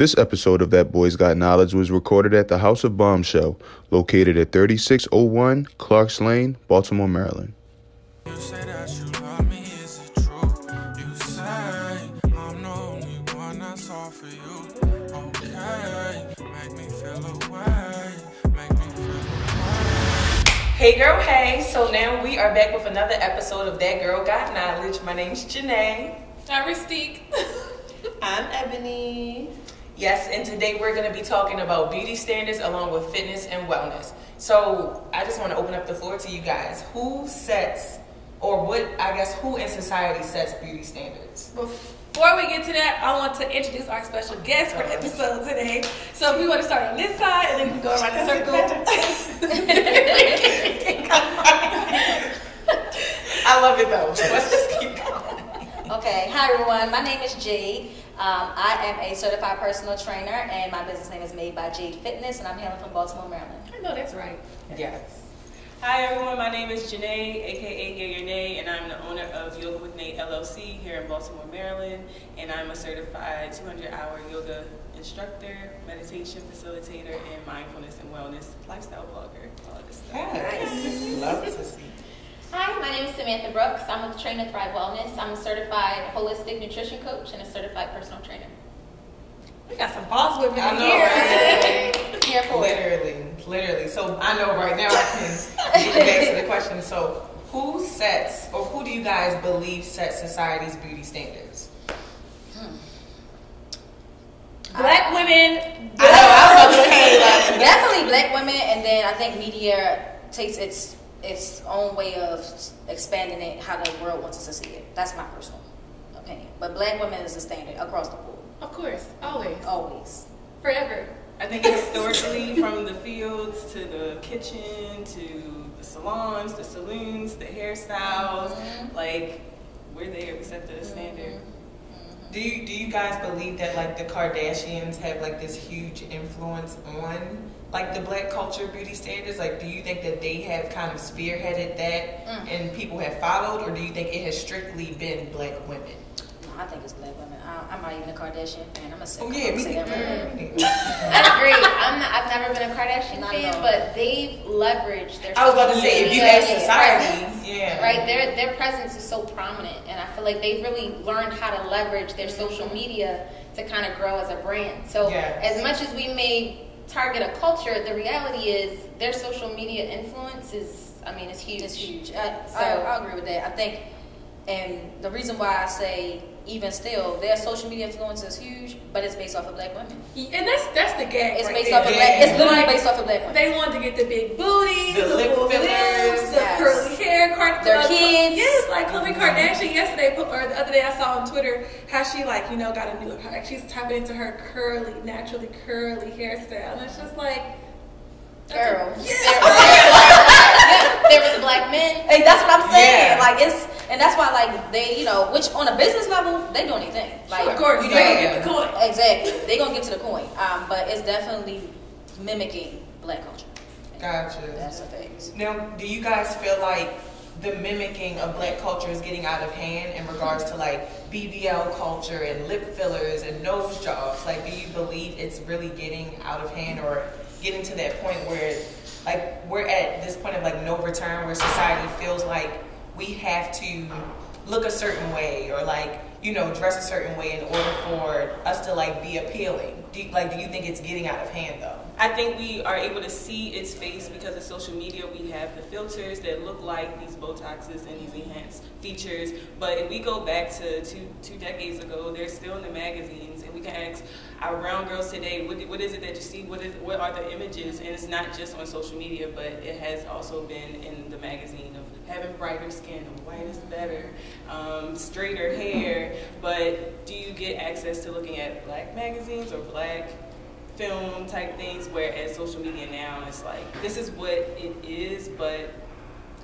This episode of That Boy's Got Knowledge was recorded at the House of Bombshell, located at 3601 Clarks Lane, Baltimore, Maryland. Hey girl, hey. So now we are back with another episode of That Girl Got Knowledge. My name's Janay. I'm Ristique. I'm Ebony. Yes, and today we're going to be talking about beauty standards along with fitness and wellness. So I just want to open up the floor to you guys. Who sets, or what, I guess, who in society sets beauty standards? Before we get to that, I want to introduce our special guest for the episode today. So if we want to start on this side and then we go around the circle. I love it though. Let's just keep going. Okay. Hi everyone. My name is Jade. I am a certified personal trainer, and my business name is Made by Jade Fitness, and I'm hailing from Baltimore, Maryland. I know that's right. Yes. Hi everyone. My name is Janay, aka Yanay, and I'm the owner of Yoga with Nate LLC here in Baltimore, Maryland, and I'm a certified 200-hour yoga instructor, meditation facilitator, and mindfulness and wellness lifestyle blogger. All of this stuff. Nice. Love to see. Hi, my name is Samantha Brooks. I'm with Train to Thrive Wellness. I'm a certified holistic nutrition coach and a certified personal trainer. We got some boss women in here. Right? Here for literally. So I know right now I can get back to the question. So who sets, or who do you guys believe sets society's beauty standards? Black women. I know. I was about to say like, definitely black women, and then I think media takes its own way of expanding it how the world wants us to see it. That's my personal opinion. But black women is the standard across the board. Of course, always, forever. I think historically, from the fields to the kitchen to the salons, the saloons, the hairstyles, like we're there. We set the standard. Do you guys believe that like the Kardashians have like this huge influence on like the black culture beauty standards? Like, do you think that they have kind of spearheaded that and people have followed, or do you think it has strictly been black women? No, I think it's black women. I'm not even a Kardashian fan. I'm a sitcom. Oh yeah, me neither. I agree. I've never been a Kardashian fan, but they've leveraged their. I was about to say, if you have society, right, their presence is so prominent, and I feel like they've really learned how to leverage their social media to kind of grow as a brand. So as much as we may target a culture, the reality is their social media influence is, I mean, it's huge. It's huge. I agree with that. I think, and the reason why I say even still, their social media influence is huge, but it's based off of black women. And that's the gap. It's based off of black. It's literally based off of black women. They want to get the big booties, the lip fillers, the curly hair, their kids. Yes, like Khloe Kardashian yesterday, or the other day, I saw on Twitter how she like got a new look. Like she's tapping into her naturally curly hairstyle, and it's just like, girl. There was black men. And that's what I'm saying. Yeah. Like it's. And that's why, like, they, which on a business level, they do anything. Like, of course, they're going to get the coin. Exactly. They're going to get to the coin. But it's definitely mimicking black culture. Gotcha. That's a fact. Now, do you guys feel like the mimicking of black culture is getting out of hand in regards to, like, BBL culture and lip fillers and nose jobs? Like, do you believe it's really getting out of hand or getting to that point where, like, we're at this point of, like, no return where society feels like we have to look a certain way or like, dress a certain way in order for us to like be appealing? Do you think it's getting out of hand though? I think we are able to see its face because of social media. We have the filters that look like these Botoxes and these enhanced features. But if we go back to two decades ago, they're still in the magazines, and we can ask our brown girls today, what is it that you see? What are the images? And it's not just on social media, but it has also been in the magazine of having brighter skin, white is better, straighter hair. But do you get access to looking at black magazines or black film type things? Whereas social media now is like, this is what it is, but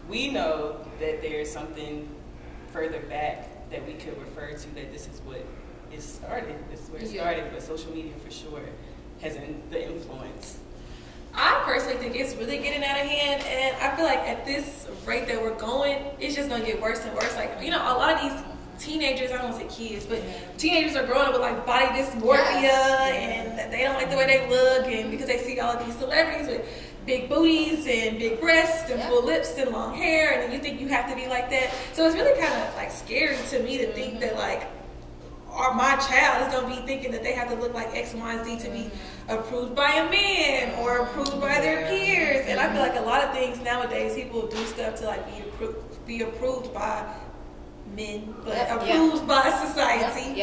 we know that there's something further back that we could refer to that this is what it started. This is where it started, but social media for sure has the influence. I personally think it's really getting out of hand, and I feel like at this rate that we're going, it's just going to get worse and worse. Like, a lot of these teenagers, I don't want to say kids, but teenagers are growing up with like body dysmorphia and they don't like the way they look, and because they see all these celebrities with big booties and big breasts and full lips and long hair, and then you think you have to be like that. So it's really kind of like scary to me to think that like my child is going to be thinking that they have to look like X, Y, and Z to be approved by a man or approved by their peers. And I feel like a lot of things nowadays, people do stuff to like be approved by men, but approved by society.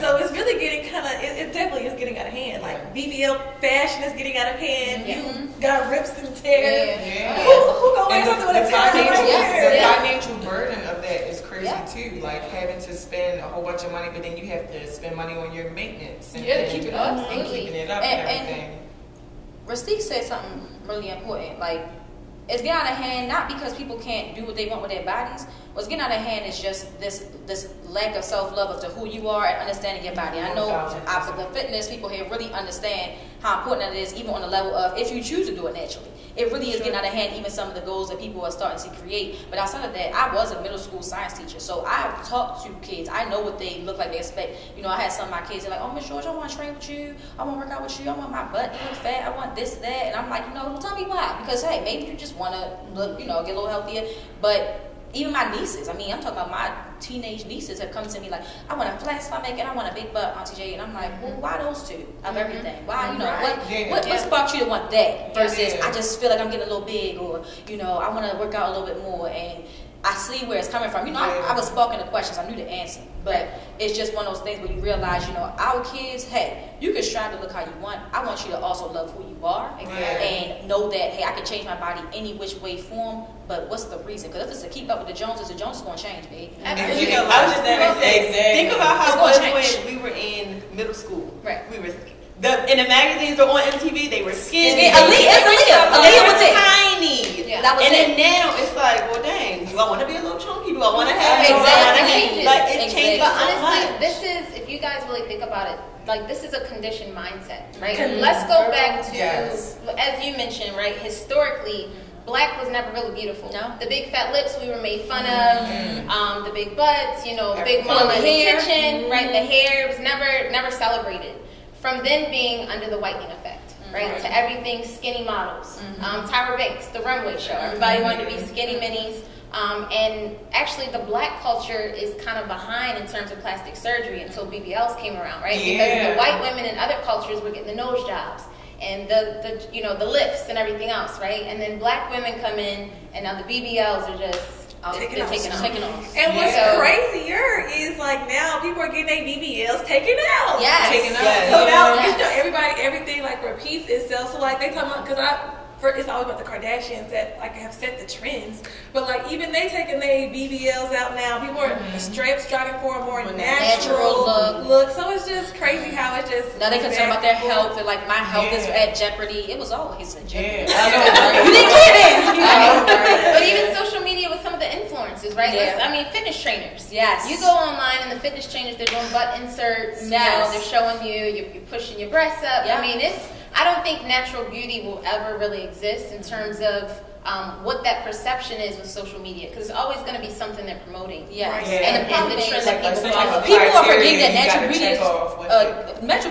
So it's really getting kind of, it definitely is getting out of hand. Like BBL fashion is getting out of hand. You got rips and tears. Who gonna wear something with a tie and hair? The financial burden of that is crazy too. Like having to spend a whole bunch of money, but then you have to spend money on your maintenance and to keep it up and keeping it up and everything. Rustique said something really important. Like, it's getting out of hand not because people can't do what they want with their bodies. What's getting out of hand is just this lack of self-love of who you are and understanding your body. I know the fitness people here really understand how important it is, even on the level of if you choose to do it naturally. It really is getting out of hand, even some of the goals that people are starting to create. But outside of that, I was a middle school science teacher, so I've talked to kids. I know what they look like, they expect. You know, I had some of my kids, they're like, oh, Miss George, I want to train with you. I want to work out with you. I want my butt to look fat. I want this, that. And I'm like, you know, well, tell me why. Because, hey, maybe you just want to look, you know, get a little healthier. But even my nieces, I mean, I'm talking about my teenage nieces have come to me like, I want a flat stomach and I want a big butt, Auntie J. And I'm like, well, why those two of everything? Why, you know, what sparked you to want that versus I just feel like I'm getting a little big, or, you know, I want to work out a little bit more, and I see where it's coming from. You know, I was sparking the questions. I knew the answer. But it's just one of those things where you realize, you know, our kids, hey, you can strive to look how you want. I want you to also love who you are and know that, hey, I can change my body any which way, form, but what's the reason? Because if it's to keep up with the Joneses are going to change, babe. Absolutely. You know, I was just going to say, think about how it was when we were in middle school. Right. We were in the magazines or on MTV, they were skinny. Aaliyah was tiny. And then now it's like, well, dang, do I want to be a little chunky? Do I want to have it? It changes. But honestly, this is, if you guys really think about it, like, this is a conditioned mindset, right? Let's go back to, as you mentioned, right, historically, Black was never really beautiful. No. The big fat lips we were made fun of. The big butts, you know, big mama in the kitchen, right? The hair was never celebrated. From then being under the whitening effect. Right, to everything skinny models. Tyra Banks, the runway show. Everybody wanted to be skinny minis. And actually the Black culture is kind of behind in terms of plastic surgery until BBLs came around, right? Because the white women in other cultures were getting the nose jobs and the you know, the lifts and everything else, right? And then Black women come in and now the BBLs are just taking off. And what's crazier is like now people are getting their BBLs taken out. So now everything like repeats itself. So like they talking about, because it's always about the Kardashians that like have set the trends. But like even they taking their BBLs out now. People are striving for a more natural look. So it's just crazy how it just now they concerned about their health. They're like, my health is at jeopardy. It was always in jeopardy. You didn't get it. But even social media with some of the influencers, right? I mean, fitness trainers. You go online and the fitness trainers, they're doing butt inserts. You know, they're showing you. You're pushing your breasts up. I mean, it's. I don't think natural beauty will ever really exist in terms of what that perception is with social media, because it's always going to be something they're promoting. And the problem is that people are forgetting that natural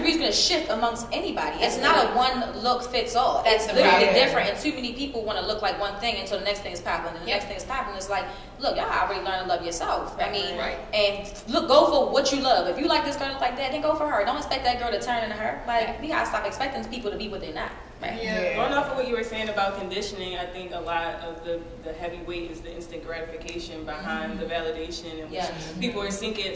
beauty is going to shift amongst anybody. It's not a one look fits all. That's literally different, and too many people want to look like one thing until the next thing is popping, and the next thing is popping. It's like, look, y'all already learned to love yourself. And look, go for what you love. If you like this girl to look like that, then go for her. Don't expect that girl to turn into her. Like, we gotta stop expecting people to be what they're not. Going off of what you were saying about conditioning, I think a lot of the heavy weight is the instant gratification behind the validation, and which people are seeking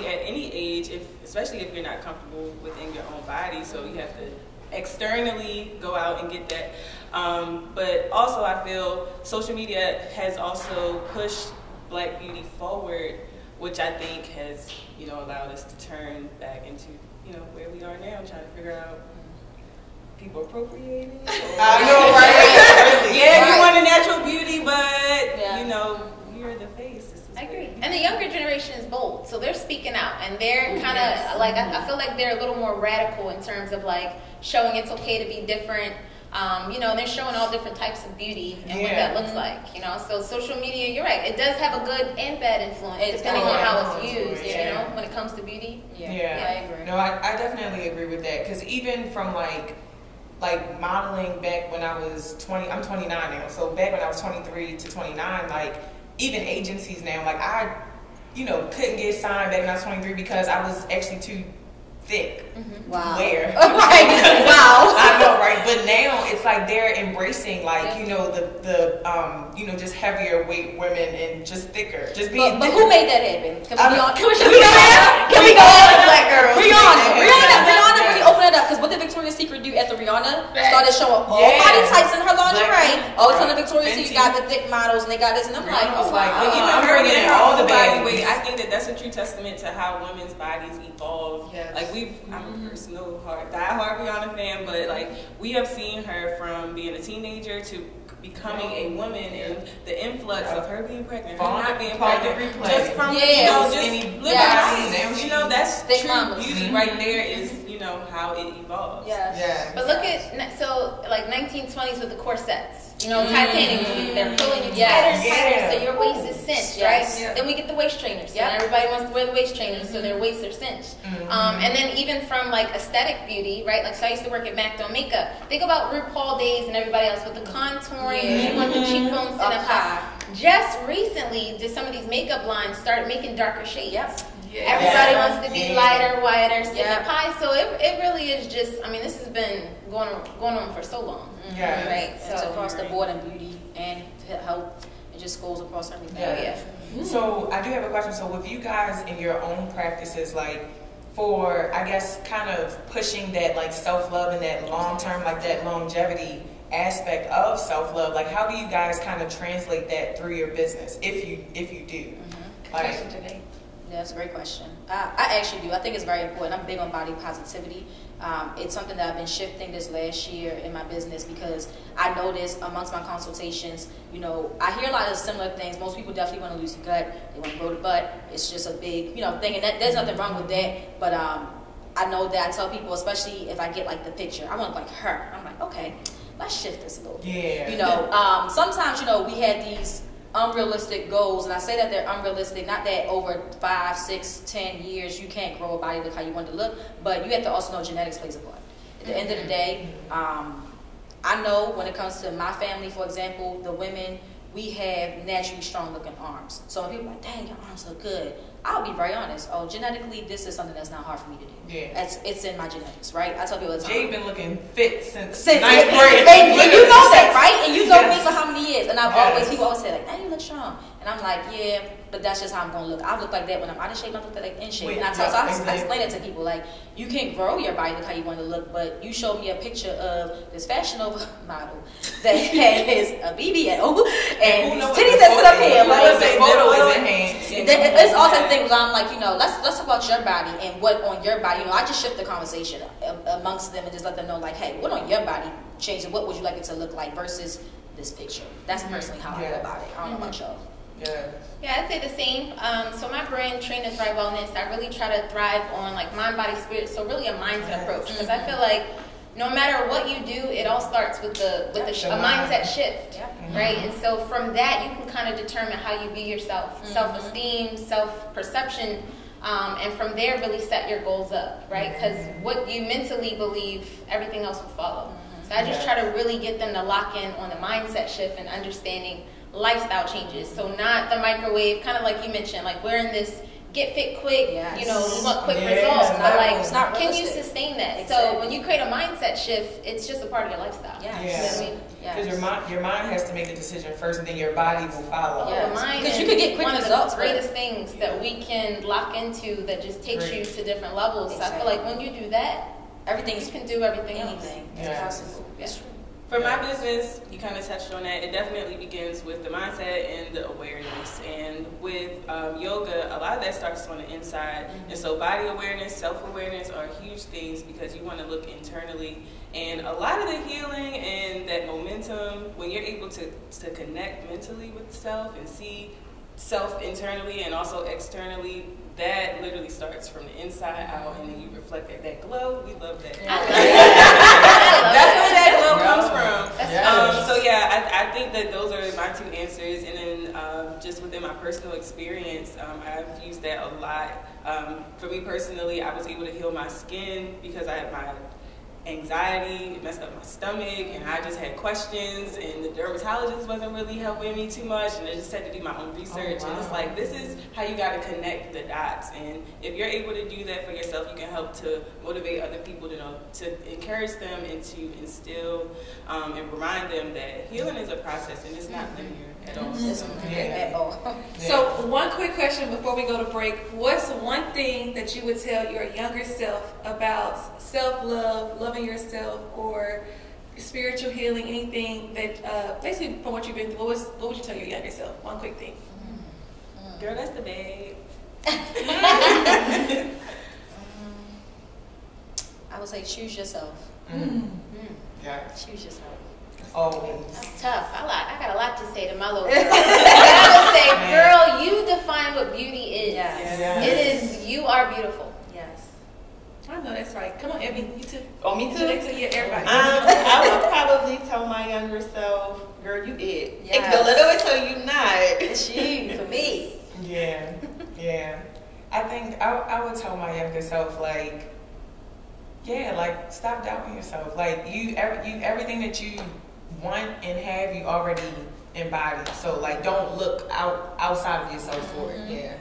at any age, especially if you're not comfortable within your own body. So you have to externally go out and get that. But also I feel social media has also pushed Black beauty forward, which I think has, you know, allowed us to turn back into, you know, where we are now, trying to figure out people appropriating. I know, right? You want a natural beauty, but you know, you're the face. I agree. And the younger generation is bold, so they're speaking out, and they're kind of like I feel like they're a little more radical in terms of like showing it's okay to be different. You know, they're showing all different types of beauty and what that looks like, you know. So social media, you're right, it does have a good and bad influence, depending on how it's used, you know, when it comes to beauty. Yeah, I agree. No, I definitely agree with that, because even from like modeling back when I was 20, I'm 29 now, so back when I was 23 to 29, like even agencies now, like I, you know, couldn't get signed back when I was 23 because I was actually too thick. Mm-hmm. Wow. Where? Right. Wow. I know, right? But now it's like they're embracing, like, you know, the you know, just heavier weight women and just thicker, just being. But who made that happen? Can we go on? Black girls. Rihanna. When you open it up, because what did Victoria's Secret do after Rihanna started showing all body types in her lingerie? All of a sudden, Victoria's Secret got the thick models and they got this, and I'm like, oh wow. Even her getting all the body weight. I think that that's a true testament to how women's bodies evolve. Like I'm a personal die-hard Rihanna fan, but like we have seen her from being a teenager to becoming a woman, and the influx of her being pregnant, her not being pregnant, just from you know, that's true beauty right there is, you know, how it evolves. But look at, so like 1920s with the corsets, you know, Titanic, they're pulling you tighter, so your waist is cinched, right? Then we get the waist trainers, so everybody wants to wear the waist trainers, so their waists are cinched. And then even from like aesthetic beauty, right? Like, so I used to work at MACDON makeup. Think about RuPaul days and everybody else with the contouring, you want the cheekbones set up high. Just recently, did some of these makeup lines start making darker shades? Everybody wants to be lighter, whiter, pie. So it really is just, I mean, this has been going on for so long. Right? So it's across the board in beauty and health. It just goes across everything. So I do have a question. So with you guys in your own practices, like for, I guess, kind of pushing that like self-love and that long-term, like that longevity aspect of self-love, like how do you guys kind of translate that through your business, if you do? Like, that's a great question. I actually do. I think it's very important. I'm big on body positivity. It's something that I've been shifting this last year in my business, because I noticed amongst my consultations, you know, I hear a lot of similar things. Most people definitely want to lose their gut. They want to grow the butt. It's just a big, you know, thing. And there's nothing wrong with that. But I know that I tell people, especially if I get like the picture, I want like her. I'm like, okay, let's shift this a little bit. You know, sometimes, you know, we had these unrealistic goals, and I say that they're unrealistic, not that over 5, 6, 10 years you can't grow a body look how you want to look, but you have to also know genetics plays a part. At the end of the day, I know when it comes to my family, for example, the women, we have naturally strong looking arms. So when people are like, dang, your arms look good, I'll be very honest. Oh, genetically, this is something that's not hard for me to do. It's in my genetics, right? I tell people all the time. Jade been looking fit since 9th grade. And you know that, right? And you go with me for how many years? And people always say like, "Hey, you look strong," and I'm like, "Yeah, but that's just how I'm gonna look. I look like that when I'm out of shape. I look like in shape." I explain it to people like, you can grow your body look how you want to look, but you showed me a picture of this fashion over model that has a BBL and titties that sit up here. It's all that. I'm like, you know, let's talk about your body and what on your body. You know, I just shift the conversation amongst them and just let them know, like, hey, what on your body changed and what would you like it to look like versus this picture? That's personally how I feel about it. I don't know about y'all. I'd say the same. So my brand, Train to Thrive Wellness, I really try to thrive on like mind, body, spirit. So really a mindset approach, because I feel like no matter what you do, it all starts with a mindset shift, right? And so from that, you can kind of determine how you view yourself, self-esteem, self-perception, and from there, really set your goals up, right? Because what you mentally believe, everything else will follow. So I just try to really get them to lock in on the mindset shift and understanding lifestyle changes. So not the microwave, kind of like you mentioned, like wearing this get fit quick, you know, we want quick results, but like, can you sustain that? Exactly. So when you create a mindset shift, it's just a part of your lifestyle. You know what I mean? Because your mind has to make the decision first, and then your body will follow. Because you could get quick results. One of the greatest things that we can lock into that just takes you to different levels. Exactly. So I feel like when you do that, you can do everything else. It's possible. That's true. For my business, you kind of touched on that. It definitely begins with the mindset and the awareness. And with yoga, a lot of that starts on the inside. And so body awareness, self-awareness are huge things, because you want to look internally. And a lot of the healing and that momentum, when you're able to connect mentally with self and see self internally and also externally, that literally starts from the inside out, and then you reflect that glow. We love that. That's where that glow comes from. my skin because I had my anxiety, it messed up my stomach, and I just had questions, and the dermatologist wasn't really helping me too much, and I just had to do my own research. Oh, wow. And it's like, this is how you got to connect the dots, and if you're able to do that for yourself, you can help to motivate other people to know, to encourage them and to instill and remind them that healing is a process and it's not linear at all. So one quick question before we go to break, what's one thing that you would tell your younger self about self-love, loving yourself, or spiritual healing, anything that basically from what you've been through, what would you tell your younger self? One quick thing. Girl, that's the babe. I would say choose yourself. Yeah. Choose yourself. Always. That's tough. I got a lot to say to my little girl. I would say, girl, you define what beauty is. Yes. Yes. It is, you are beautiful. Yes. I know that's right. Come on, Abby, you too. Oh, me too? Yeah, everybody. I would probably tell my younger self, girl, you it. Yes. The little until you not. It's you, for me. Yeah, yeah. I think I would tell my younger self, like, yeah, like, stop doubting yourself. Like, you everything that you want and have, you already embody. So, like, don't look outside of yourself for it. Yeah.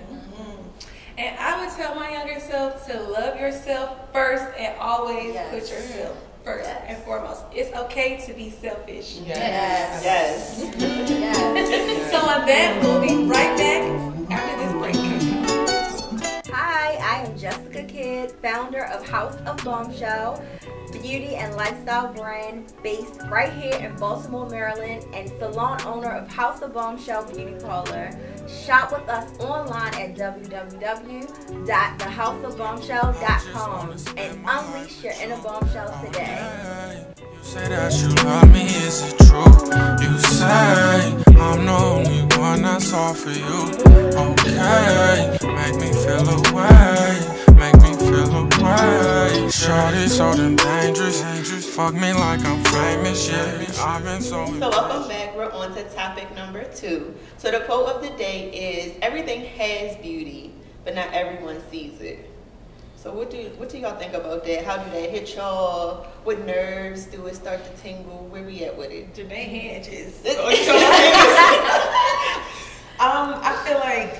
And I would tell my younger self to love yourself first and always put yourself first and foremost. It's okay to be selfish. Yes. Yes. Yes. Yes. So on that, we'll be right back after this break. Hi, I am Jessica Kidd, founder of House of Bombshell, beauty and lifestyle brand based right here in Baltimore, Maryland, and salon owner of House of Bombshell Beauty Parlor. Shop with us online at www.thehouseofbombshell.com and unleash your inner bombshell today. You say that you love me, is it true? You say I'm the only one that's all for you. Okay, make me feel away, make me feel away. Shawty so damn dangerous, fuck me like I'm famous, yeah. I've been so welcome back. We're on to topic number 2. So the quote of the day is, everything has beauty, but not everyone sees it. So what do y'all think about that? How do that hit y'all? What nerves do it start to tingle? Where we at with it? Janay Hedges. I feel like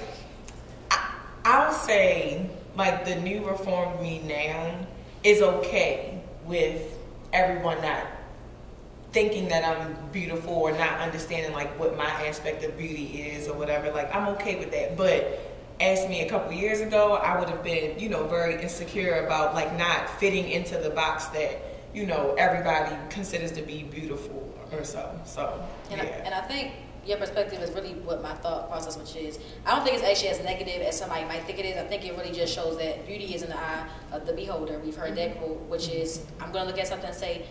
I'll say, like, the new reformed me now is okay with everyone not thinking that I'm beautiful or not understanding, like, what my aspect of beauty is or whatever. Like, I'm okay with that. But ask me a couple years ago, I would have been, you know, very insecure about, like, not fitting into the box that, you know, everybody considers to be beautiful or so. So, yeah. And I think your perspective is really what my thought process, which is, I don't think it's actually as negative as somebody might think it is. I think it really just shows that beauty is in the eye of the beholder. We've heard that quote, which is, I'm going to look at something and say,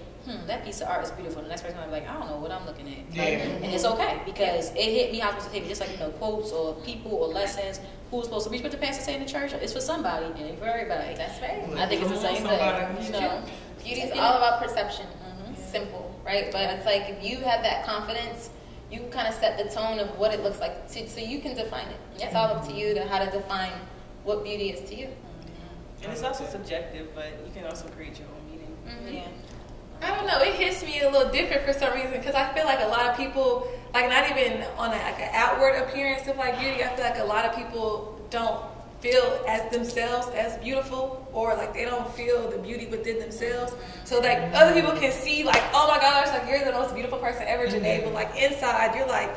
that piece of art is beautiful. And the next person might be like, I don't know what I'm looking at. Yeah. And it's okay, because it hit me how it's supposed to hit me, just like, you know, quotes or people or lessons. Who's supposed to reach with the pastor saying in the church? It's for somebody and it's for everybody. That's right. I think it's the same thing. You know, beauty is all about perception. Simple, right? But it's like, if you have that confidence, you kind of set the tone of what it looks like, so you can define it. It's all up to you to how to define what beauty is to you. And it's also subjective, but you can also create your own meaning. I don't know. It hits me a little different for some reason, because I feel like a lot of people, like, not even on like an outward appearance of, like, beauty. I feel like a lot of people don't feel as themselves as beautiful, or like they don't feel the beauty within themselves. So, like, other people can see, like, oh my gosh, like, you're the most beautiful person ever, Janay, but, like, inside you're like,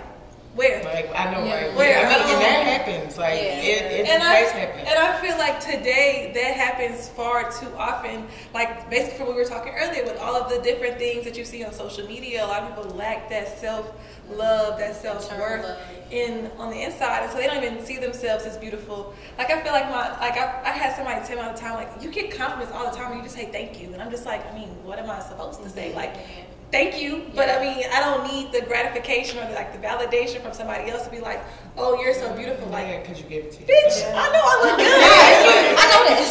where? Like, I know, right? Where? I mean, and that happens. Like, it does happen. And I feel like today that happens far too often. Like, basically, from what we were talking earlier, with all of the different things that you see on social media, a lot of people lack that self-love, that self-worth on the inside, and so they don't even see themselves as beautiful. Like, I feel like I had somebody tell me all the time, like, you get compliments all the time, and you just say thank you, and I'm just like, I mean, what am I supposed to say? Like, thank you, but I mean, I don't need the gratification or like the validation from somebody else to be like, oh, you're so beautiful. Like, because you give it to you. Bitch, I know I look good. I know that.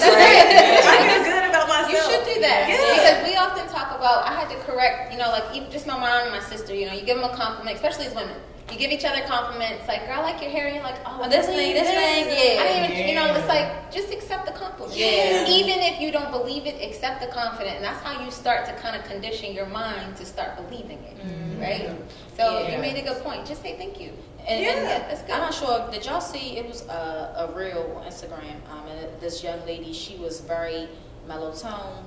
I feel good about myself. You should do that. Yeah. Because we often talk about, I had to correct correct, you know, like even just my mom and my sister, you know, you give them a compliment, especially as women. You give each other compliments, like, girl, I like your hair, and you're like, oh, this thing, yeah. I didn't even, you know, it's like, just accept the compliment. Yeah. Even if you don't believe it, accept the compliment. And that's how you start to kind of condition your mind to start believing it, right? So you made a good point. Just say thank you. And that's good. I'm not sure, did y'all see, it was a reel on Instagram, and this young lady, she was very mellow tone,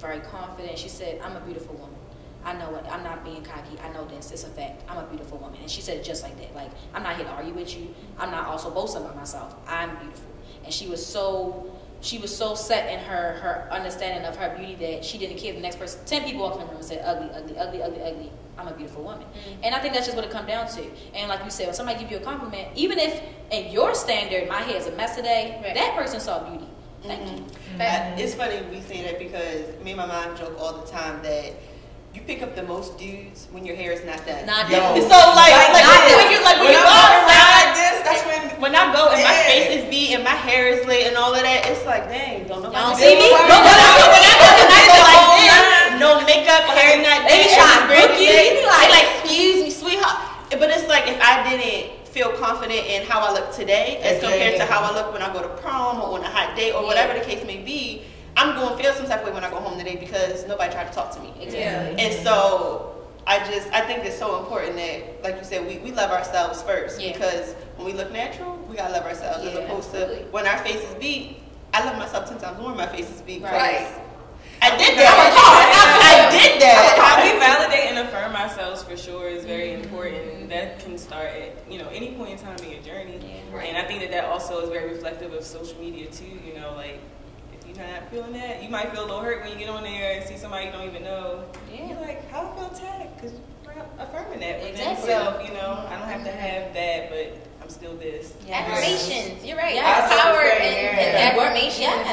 very confident. She said, I'm a beautiful woman. I know it. I'm not being cocky. I know this. It's a fact. I'm a beautiful woman. And she said it just like that. Like, I'm not here to argue with you. I'm not also boasting about myself. I'm beautiful. And she was so set in her understanding of her beauty that she didn't care if the next person, 10 people walked in the room and said, ugly, ugly, ugly, ugly, ugly. I'm a beautiful woman. And I think that's just what it comes down to. And like you said, when somebody gives you a compliment, even if in your standard, my hair is a mess today, that person saw beauty. Thank you. It's funny we say that because me and my mom joke all the time that you pick up the most dudes when your hair is not done. So when I go and my face is beat and my hair is lit and all of that, it's like, dang, don't nobody see me. When I go to the night, like this, no makeup, hair not done. They like, excuse me, sweetheart. But it's like if I didn't feel confident in how I look today as compared to how I look when I go to prom or on a hot date or whatever the case may be, I'm going to feel some type of way when I go home today because nobody tried to talk to me. Exactly. And so I think it's so important that, like you said, we love ourselves first because when we look natural, we got to love ourselves as opposed to when our face is beat. I love myself 10 times more when my face is beat. Right. I did that. We validate and affirm ourselves for sure is very important, and that can start at any point in time in your journey. Yeah, right. And I think that also is very reflective of social media too. You know, like if you're not feeling that, you might feel a little hurt when you get on there and see somebody you don't even know. Yeah. You're like, how do I feel tagged? Because you're affirming that within yourself. You know, I don't have to have that, but I'm still this. Affirmations. You're right. Power and affirmations.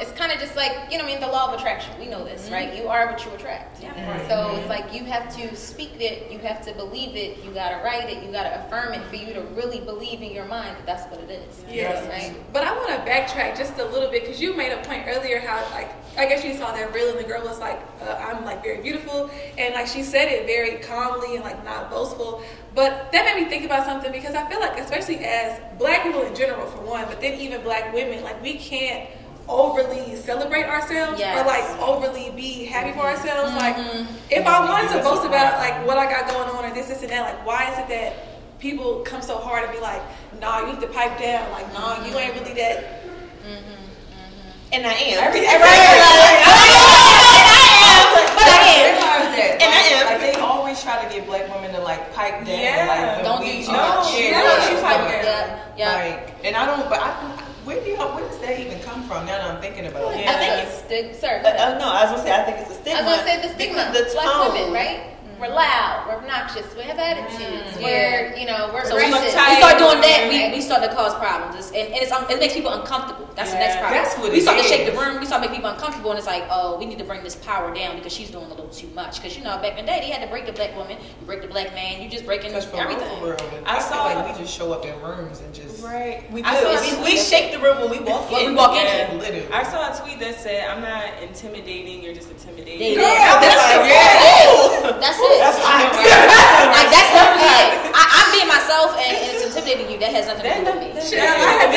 It's kind of just like, the law of attraction. We know this, right? You are what you attract. So it's like you have to speak it, you have to believe it, you got to write it, you got to affirm it for you to really believe in your mind that that's what it is. Right? But I want to backtrack just a little bit because you made a point earlier how, like, I guess you saw that reel and the girl was like, I'm like very beautiful. And like she said it very calmly and like not boastful. But that made me think about something because I feel like, especially as black people in general for one, but then even black women, like we can't overly celebrate ourselves or like overly be happy for ourselves. Like if I wanted to boast about like what I got going on or this and that, like why is it that people come so hard and be like, nah, you need to pipe down, like nah, you ain't really that. And I am. Like they always try to get black women to like pipe down. Like don't be too much. And I don't. But where does that even come from? Now that I'm thinking about it, I think it's stigma. No, I was gonna say I think it's a stigma. I was gonna say the stigma. The black women, right? We're loud, we're obnoxious, we have attitudes, we're, we're aggressive. We start doing that, we start to cause problems. It makes people uncomfortable. That's the next problem. That's what we start to shake the room, we start to make people uncomfortable, and it's like, oh, we need to bring this power down because she's doing a little too much. Because, back in the day, they had to break the black woman, you break the black man, you just breaking everything. I saw like we just show up in rooms and just... Right. We do. We shake the room when we walk in. Literally. I saw a tweet that said, I'm not intimidating, you're just intimidating. That's it. That's fine. Like that's definitely it. I'm being myself, and it's intimidating you. That has nothing to do with me. I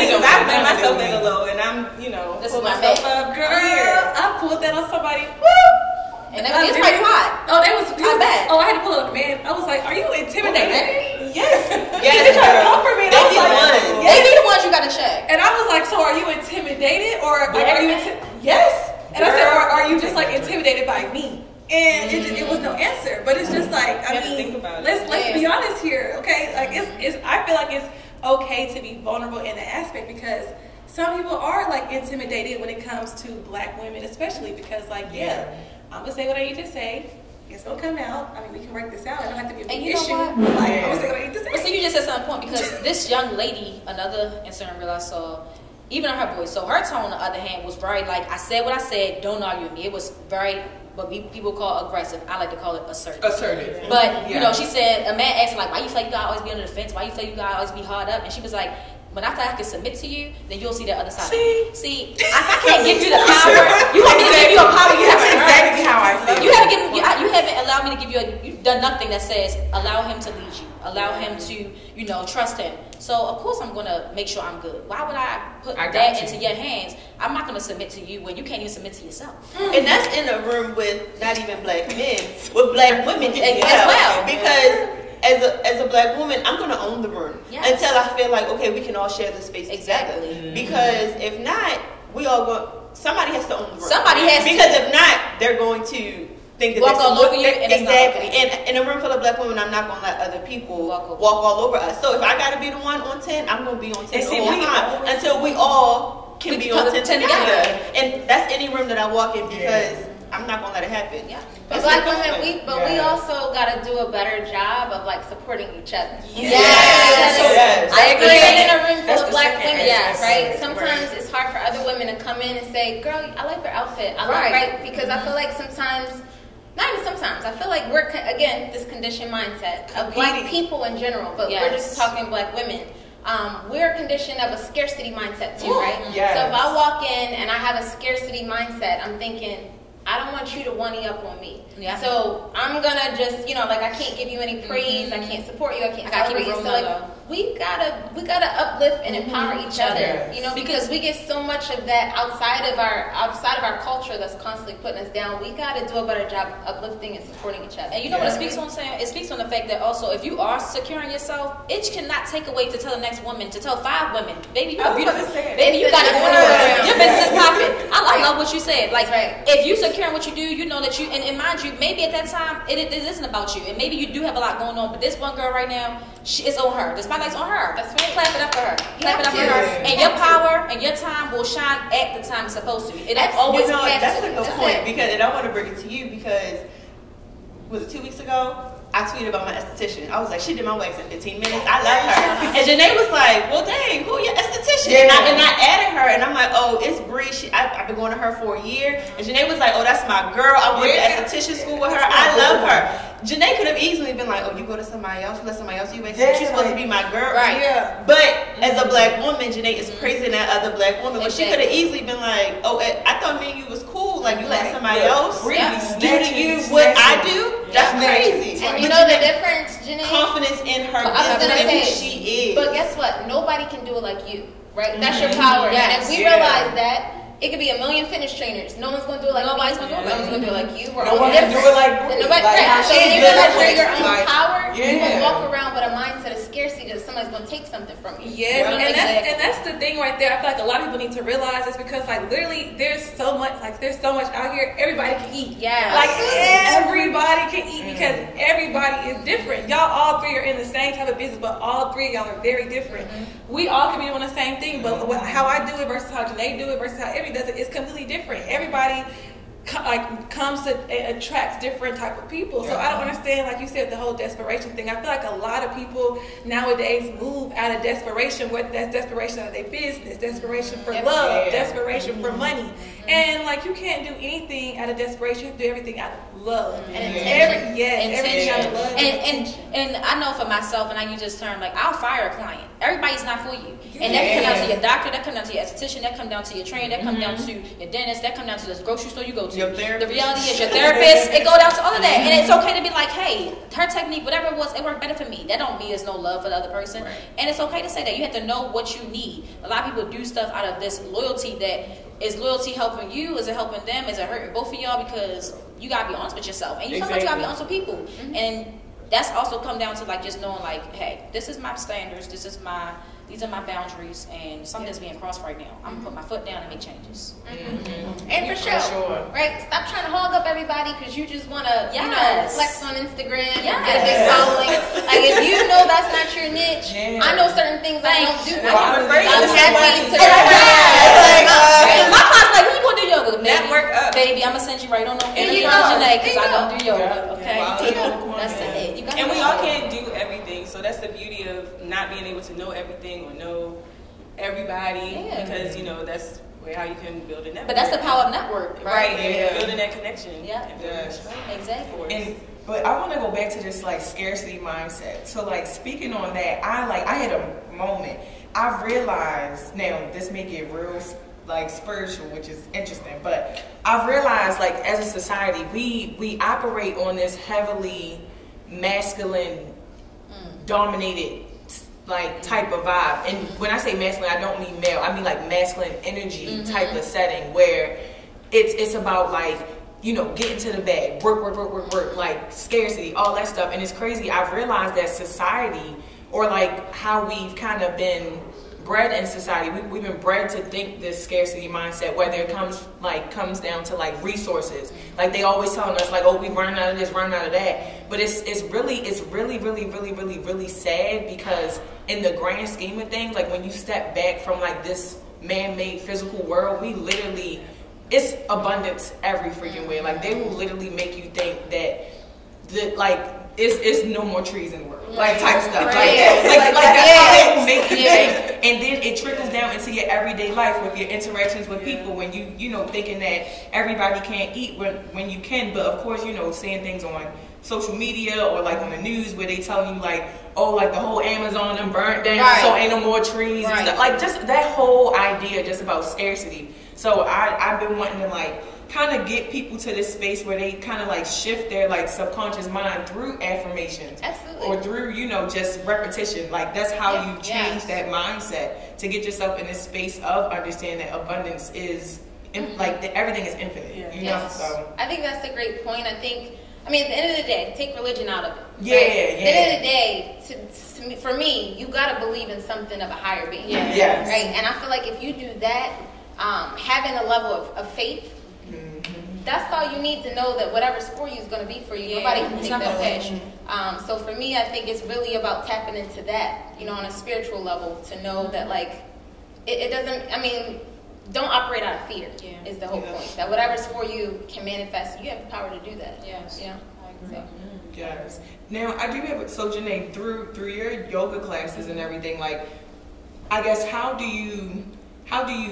put myself in a low, and I'm, pull myself up, girl. I pulled that on somebody. Woo! And it was like hot. Oh, that was how bad. Oh, I had to pull up the man. I was like, are you intimidated? Yes. They tried to come for me. They be the ones you got to check. And I was like, so are you intimidated, or are you? Yes. And I said, are you just like intimidated by me? And it was no answer, but it's just like, let's be honest here, okay? Like I feel like it's okay to be vulnerable in that aspect because some people are like intimidated when it comes to black women, especially because like, I'm gonna say what I need to say. It's gonna come out. I mean, we can work this out. I don't have to be a big issue. I'm gonna say what I need to say. So you just said something important because this young lady, another Instagram reel I saw. Even on her voice. So her tone, on the other hand, was very like, I said what I said, don't argue with me. It was very, what people call aggressive. I like to call it assertive. But, she said, a man asked her, like, why you feel like you gotta always be on the defense? Why you feel like you gotta always be hard up? And she was like, when I feel like I can submit to you, then you'll see the other side. See, if I can't give you the power, you want me to give you a power. You have to give me how I feel. You have to give me, you done nothing that says allow him to lead you, allow him to, you know, trust him. So of course I'm gonna make sure I'm good. Why would I put that into your hands? I'm not gonna submit to you when you can't even submit to yourself. And that's in a room with not even black men, with black women as well. Because as a black woman, I'm gonna own the room until I feel like, okay, we can all share this space together. Because if not, we all go. Somebody has to own the room. Somebody has to. Because if not, they're going to think that walk all over you, and in a room full of black women, I'm not gonna let other people walk all over us. So if I gotta be the one on 10, I'm gonna be on 10 the whole time until we all can be on 10 together. And that's any room that I walk in, because I'm not gonna let it happen. Yeah, but like we also gotta do a better job of like supporting each other. Yes. I agree. In a room full of black women, right? Sometimes it's hard for other women to come in and say, "Girl, I like your outfit. I like because I feel like sometimes." Not even sometimes. I feel like we're, again, this conditioned mindset of black people in general, but we're just talking black women. We're conditioned of a scarcity mindset too, right? Yes. So if I walk in and I have a scarcity mindset, I'm thinking, I don't want you to one-y up on me. Yeah. So I'm going to just, you know, like I can't give you any praise. I can't support you. I can't celebrate you. So like, we gotta uplift and empower each other, you know, because we get so much of that outside of our culture that's constantly putting us down. We got to do a better job of uplifting and supporting each other. And you know what it speaks on, Sam? It speaks on the fact that also if you are securing yourself, it cannot take away to tell the next woman, to tell 5 women, baby, you're beautiful. Baby, you got it going on. Your business is popping. I love what you said. Like, if you securing what you do, you know that you, and mind you, maybe at that time, it isn't about you. And maybe you do have a lot going on, but this one girl right now, it's on her. The spotlight's on her. That's right. Clap it up for her. Clap it up for her. And your power and your time will shine at the time it's supposed to. It always has to be. That's a good point, and I want to bring it to you because, was it 2 weeks ago? I tweeted about my esthetician. I was like, she did my wax in 15 minutes. I love her. And Janay was like, well, dang, who your esthetician? Yeah. And I added her, and I'm like, oh, it's Bree. I've been going to her for a year. And Janay was like, oh, that's my girl. I went to esthetician school with her. I love her. Janay could have easily been like, oh, you go to somebody else, let somebody else do wax. She's supposed to be my girl. Right. Yeah. But as a black woman, Janay is praising that other black woman. But she could have easily been like, oh, I thought me and you was cool. Like, you let somebody else do to you what I do? That's crazy. And you know the difference, Janay? Confidence in her business, she is. But guess what? Nobody can do it like you, right? That's your power. Yes. And if we realize that, it could be a million fitness trainers. No one's gonna do it like you. We're all different. So if you realize you're your own power, you will walk around with a mindset of scarcity that somebody's gonna take something from you. Yes, and that's the thing right there. I feel like a lot of people need to realize this because like literally there's so much out here. Everybody can eat. Yeah. Like everybody can eat because everybody is different. Y'all all three are in the same type of business, but all three of y'all are very different. We all can be doing the same thing, but how I do it versus how Janay do it versus how everybody does it is completely different. Everybody comes to attracts different type of people. So I don't understand, like you said, the whole desperation thing. I feel like a lot of people nowadays move out of desperation, whether that's desperation out of their business, desperation for love, desperation for money. And like you can't do anything out of desperation. You have to do everything out of love. And everything out of love. And I know for myself, and I use this term, like I'll fire a client. Everybody's not for you. And that can come down to your doctor, that come down to your esthetician, that come down to your trainer, that come down to your dentist, that come down to the grocery store you go to. Your therapist. The reality is your therapist, it go down to all of that. And it's okay to be like, hey, her technique, whatever it was, it worked better for me. That don't mean there's no love for the other person. Right. And it's okay to say that. You have to know what you need. A lot of people do stuff out of this loyalty that, is loyalty helping you? Is it helping them? Is it hurting both of y'all? Because you gotta be honest with yourself, and you sometimes you gotta be honest with people, and that's also come down to like just knowing like, hey, this is my standards, these are my boundaries, and something's being crossed right now. I'm gonna put my foot down and make changes. And for sure, right? Stop trying to hog up everybody because you just wanna, you know, flex on Instagram, get a big following. Like if you know that's not your niche, I know certain things I don't do. I'm happy to network up, baby. I'm gonna send you right on over to Janay because I don't do yoga. Okay, that's it. And we all can't do everything, so that's the beauty of not being able to know everything or know everybody because you know that's how you can build a network. But that's the power of network, right? Yeah. Building that connection. Yeah, exactly. But I want to go back to this like scarcity mindset. So like speaking on that, I had a moment. I realized now this may get real. Like spiritual, which is interesting, but I've realized like as a society we operate on this heavily masculine, dominated, like, type of vibe. And when I say masculine, I don't mean male. I mean, like, masculine energy type of setting where it's about, like, you know, get into the bag, work, like, scarcity, all that stuff. And it's crazy. I've realized that society, or, like, how we've kind of been bred in society, we've been bred to think this scarcity mindset, whether it comes down to, like, resources. Like, they always telling us, like, oh, we running out of this, running out of that. But it's really sad, because in the grand scheme of things, like, when you step back from, like, this man-made physical world, we literally... it's abundance every freaking way. Like, they will literally make you think that, it's no more trees in the world. Like, type stuff. Right. Like that's how they will make you think. And then it trickles down into your everyday life with your interactions with people, when you know, thinking that everybody can't eat when you can. But, of course, you know, seeing things on social media or, like, on the news where they telling you, like, oh, like, the whole Amazon done burnt down, so ain't no more trees and stuff. Like, just that whole idea just about scarcity. So I've been wanting to, like, kind of get people to this space where they kind of, like, shift their, like, subconscious mind through affirmations. Absolutely. Or through, you know, just repetition. Like, that's how you change that mindset, to get yourself in this space of understanding that abundance is, like, everything is infinite. Yeah. You know, so. I think that's a great point. I mean, at the end of the day, take religion out of it. Yeah, right? At the end of the day, for me, you got to believe in something of a higher being. Yeah. Yes. Right? And I feel like if you do that, having a level of faith, that's all you need to know, that whatever's for you is going to be for you. Yeah, nobody can take that away. So for me, I think it's really about tapping into that, you know, on a spiritual level, to know that, like, it doesn't, I mean, don't operate out of fear is the whole point. That whatever's for you can manifest. You have the power to do that. Yes. You know? Yes. Now, I do have, so Janay, through your yoga classes and everything, like, I guess, how do you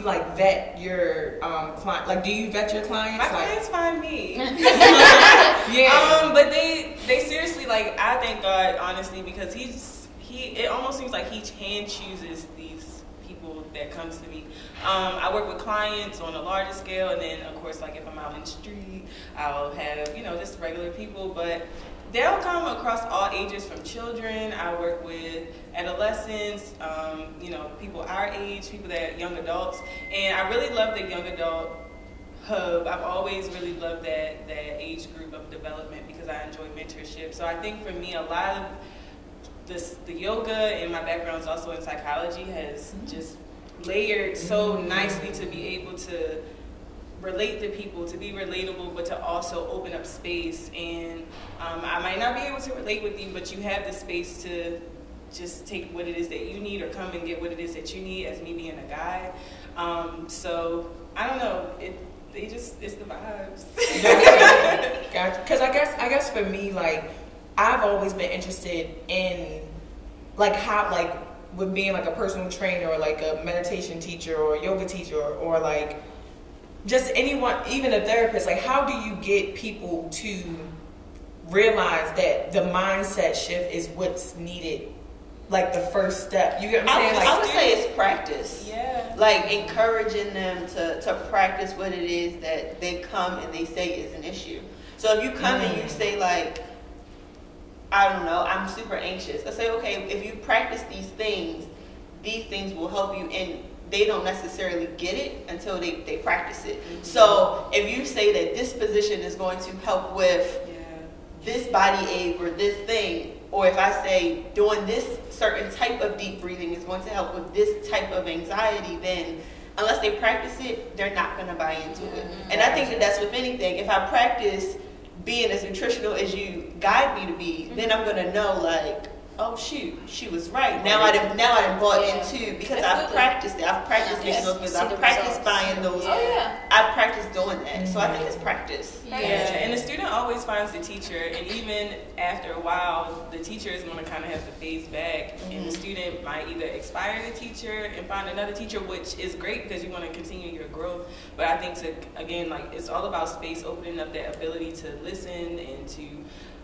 like vet your client? Like, do you vet your clients? My clients find me. But they seriously, like, I thank God, honestly, because it almost seems like he hand chooses these people that comes to me. I work with clients on a larger scale, and then, of course, like, if I'm out in the street, I'll have, you know, just regular people, but they'll come across all ages, from children. I work with adolescents, you know, people our age, people that are young adults. And I really love the young adult hub. I've always really loved that age group of development, because I enjoy mentorship. So I think for me, a lot of the yoga, and my background is also in psychology, has just layered so nicely to be able to relate to people, to be relatable, but to also open up space. And I might not be able to relate with you, but you have the space to just take what it is that you need, or come and get what it is that you need, as me being a guy. So I don't know, it's the vibes. Gotcha. Because I guess for me, like, I've always been interested in, like, how, like, with being, like, a personal trainer, or, like, a meditation teacher, or a yoga teacher, or like, just anyone, even a therapist, like, how do you get people to realize that the mindset shift is what's needed, like, the first step? You get what I'm saying? I would say it's practice. Yeah. Like, encouraging them to practice what it is that they come and they say is an issue. So if you come and you say, like, I don't know, I'm super anxious. I say, okay, if you practice these things will help you in. They don't necessarily get it until they practice it. So if you say that this position is going to help with this body ache or this thing, or if I say doing this certain type of deep breathing is going to help with this type of anxiety, then unless they practice it, they're not going to buy into it. And I think that that's with anything. If I practice being as nutritional as you guide me to be, then I'm going to know, like, oh shoot, she was right. Now I done bought into, because I've practiced it. I've practiced making those things. I've practiced buying those. Oh yeah. I've practiced doing that. So I think it's practice. Yeah. And the student always finds the teacher, and even after a while, the teacher is going to kind of have to phase back, and the student might either expire the teacher and find another teacher, which is great, because you want to continue your growth. But I think, to again, like, it's all about space, opening up that ability to listen and to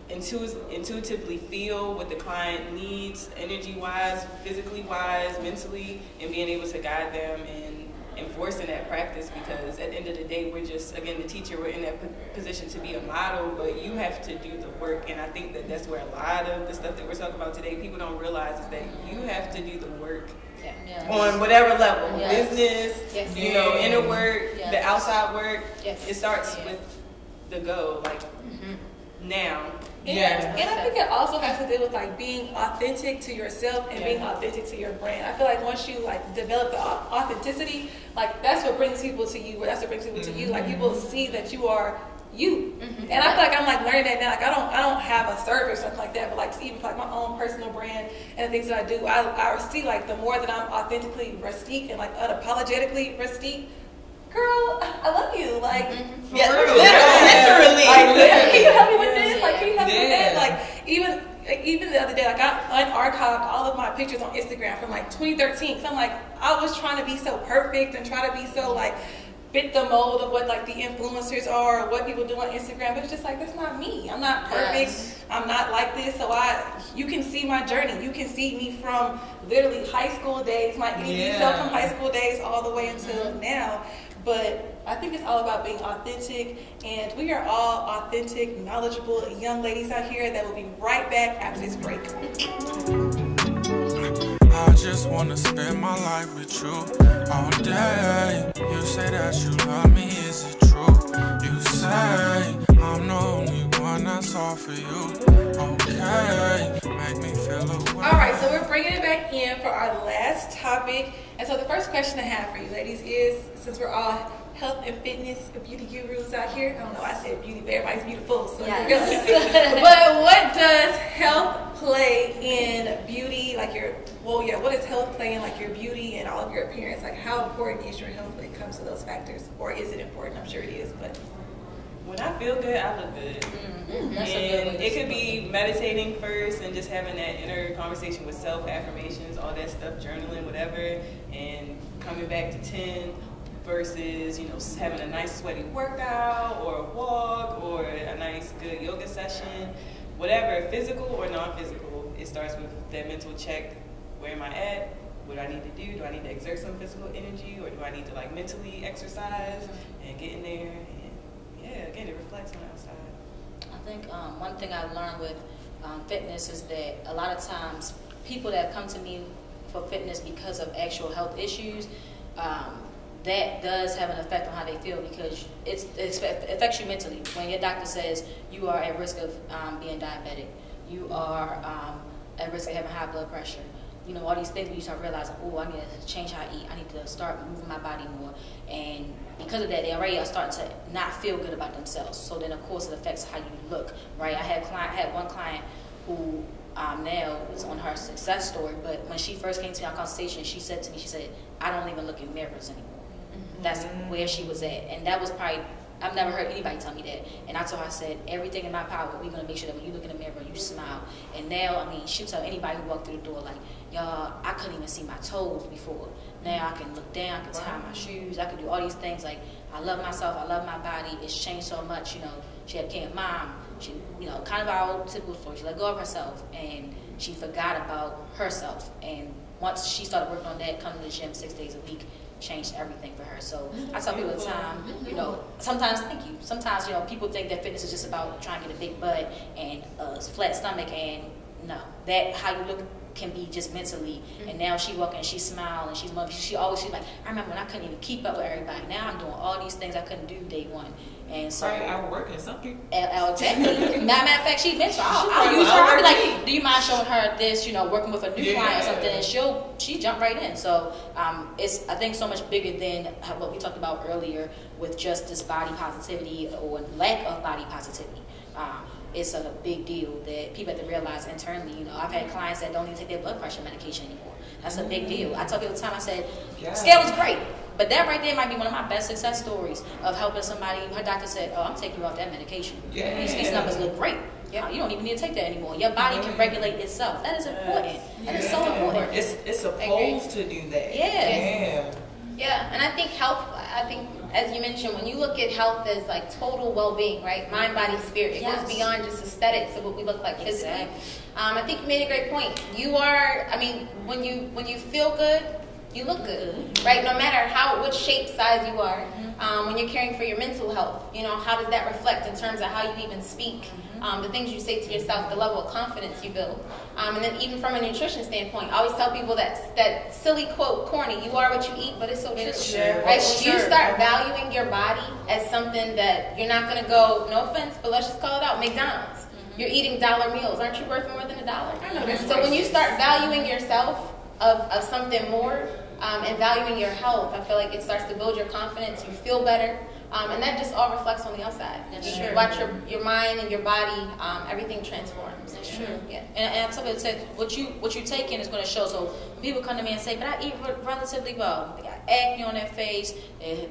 intuitively feel what the client needs, energy-wise, physically-wise, mentally, and being able to guide them and enforcing that practice, because at the end of the day, we're just, again, the teacher, we're in that position to be a model, but you have to do the work. And I think that that's where a lot of the stuff that we're talking about today, people don't realize, is that you have to do the work. Yeah. Yes. On whatever level, yes. Business, yes. You know, inner work, yes. The outside work, yes. It starts yes. with the goal, like mm-hmm. now. And I think it also has to do with like being authentic to yourself and yeah. being authentic to your brand. I feel like once you like develop the authenticity, like that's what brings people to you. That's what brings people mm-hmm. to you. Like people see that you are you. Mm-hmm. And I feel like I'm like learning that now. Like I don't have a service or something like that, but like even like my own personal brand and the things that I do, I see like the more that I'm authentically rustique and like unapologetically rustique. Girl, I love you. Like, mm-hmm. yeah, literally. Like, literally. Can you help me with this? Like, can you help me with that? Like, even the other day, like, I unarchived all of my pictures on Instagram from like 2013. So I'm like, I was trying to be so perfect and try to be so like fit the mold of what like the influencers are or what people do on Instagram. But it's just like, that's not me. I'm not perfect. Yes. I'm not like this. So you can see my journey. You can see me from literally high school days, my indie self from high school days all the way until mm-hmm. now. But I think it's all about being authentic, and we are all authentic, knowledgeable young ladies out here that will be right back after this break. I just want to spend my life with you all day. You say that you love me, is it true? You say I'm the only one that's all for you. Okay, make me feel away. All right, so we're bringing it back in for our last topic. And so the first question I have for you ladies is, since we're all health and fitness and beauty gurus out here, I don't know, I said beauty, but everybody's beautiful, so yes. But what does health play in beauty, like your, well, yeah, what does health play in like your beauty and all of your appearance? Like how important is your health when it comes to those factors? Or is it important? I'm sure it is, but. When I feel good, I look good. Mm-hmm. That's and it could be meditating first and just having that inner conversation with self, affirmations, all that stuff, journaling, whatever, and coming back to 10 versus, you know, having a nice sweaty workout or a walk or a nice good yoga session, whatever, physical or non-physical. It starts with that mental check. Where am I at? What do I need to do? Do I need to exert some physical energy, or do I need to like mentally exercise and get in there? Yeah, again, it reflects on the outside. I think one thing I learned with fitness is that a lot of times people that come to me for fitness because of actual health issues, that does have an effect on how they feel, because it affects you mentally. When your doctor says you are at risk of being diabetic, you are at risk of having high blood pressure, you know, all these things, you start realizing, oh, I need to change how I eat. I need to start moving my body more. And because of that, they already are starting to not feel good about themselves. So then, of course, it affects how you look, right? I had one client who now is on her success story, but when she first came to our consultation, she said to me, she said, I don't even look in mirrors anymore. Mm-hmm. That's where she was at. And that was probably, I've never heard anybody tell me that. And I told her, I said, everything in my power, we're going to make sure that when you look in the mirror, you smile. And now, I mean, she'll tell anybody who walked through the door, like, y'all, I couldn't even see my toes before. Now I can look down, I can tie my shoes, I can do all these things. Like, I love myself, I love my body. It's changed so much, you know. She had became a mom. She, you know, kind of our old typical story. She let go of herself, and she forgot about herself. And once she started working on that, coming to the gym 6 days a week, changed everything for her. So I tell people all the time, you know, sometimes, you know, people think that fitness is just about trying to get a big butt and a flat stomach, and no, that how you look can be just mentally. And now she walking, she smile, and she's loving. She's like, I remember when I couldn't even keep up with everybody. Now I'm doing all these things I couldn't do day one. And so I work in something. Exactly. Matter of fact, she's mental. I'll use her. I'll be like, do you mind showing her this? You know, working with a new client or something, and she jump right in. So it's, I think, so much bigger than what we talked about earlier with just this body positivity or lack of body positivity. It's a big deal that people have to realize internally. You know, I've had clients that don't even take their blood pressure medication anymore. That's a big deal. I tell people all the time, I said, scale is great, but that right there might be one of my best success stories of helping somebody. Her doctor said, oh, I'm taking you off that medication. Yeah. These numbers look great. Yeah, you don't even need to take that anymore. Your body can regulate itself. That is important. That is so important. It's supposed to do that. Yeah. Yeah, and I think health, as you mentioned, when you look at health as like total well-being, right? Mind, body, spirit. It goes beyond just aesthetics of what we look like physically. Exactly. I think you made a great point. You are, I mean, when you feel good, you look good, right? No matter how, what shape, size you are. When you're caring for your mental health, you know, how does that reflect in terms of how you even speak, the things you say to yourself, the level of confidence you build. And then even from a nutrition standpoint, I always tell people that silly quote, corny, you are what you eat, but it's so true. Sure. Right? Sure. You start valuing your body as something that you're not going to go, no offense, but let's just call it out, McDonald's. You're eating dollar meals. Aren't you worth more than $1? I know that's so when you start valuing yourself of something more, and valuing your health, I feel like it starts to build your confidence. You feel better, and that just all reflects on the outside. That's true. Watch your mind and your body, everything transforms. That's true. Yeah. And I'm talking about what you take in is going to show. So when people come to me and say, "But I eat relatively well. They got acne on their face,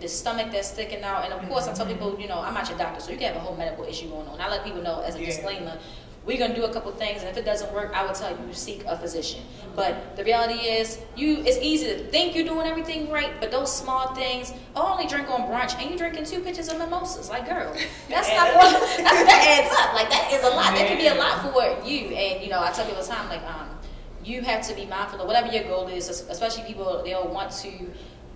the stomach that's sticking out." And of course, I tell people, you know, I'm not your doctor, so you can have a whole medical issue going on. I let people know as a disclaimer. We're going to do a couple things, and if it doesn't work, I would tell you to seek a physician. But the reality is, it's easy to think you're doing everything right, but those small things, I only drink on brunch, and you're drinking 2 pitchers of mimosas. Like, girl, that's not one, that adds up. Like, that is a lot. That could be a lot for you. And, you know, I tell people all the time, like, you have to be mindful of whatever your goal is, especially people, they'll want to,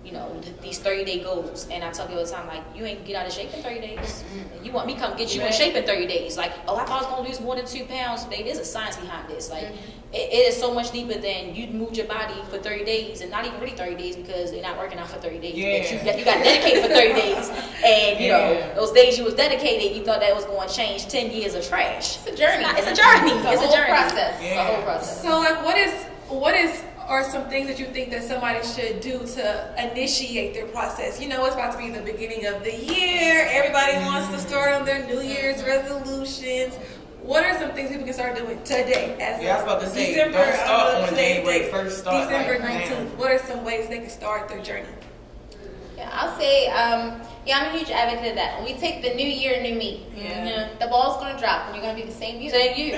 you know, these 30-day goals. And I tell people all the time, like, you ain't get out of shape in 30 days. You want me come get you in shape in 30 days. Like, oh, I thought I was going to lose more than 2 pounds. There's a science behind this. Like, it is so much deeper than you moved your body for 30 days and not even really 30 days because you're not working out for 30 days. Yeah. But you got dedicated for 30 days. And, you know, those days you was dedicated, you thought that was going to change 10 years of trash. It's a journey. It's a journey. It's a whole process. Yeah. A whole process. So, like, what are some things that you think that somebody should do to initiate their process? You know, it's about to be the beginning of the year. Everybody wants to start on their New Year's resolutions. What are some things people can start doing today? I was about to say, don't start on January 1st. Start December 19th. What are some ways they can start their journey? Yeah, I'll say, I'm a huge advocate of that. When we take the new year, new me, the ball's going to drop and you're going to be the same you.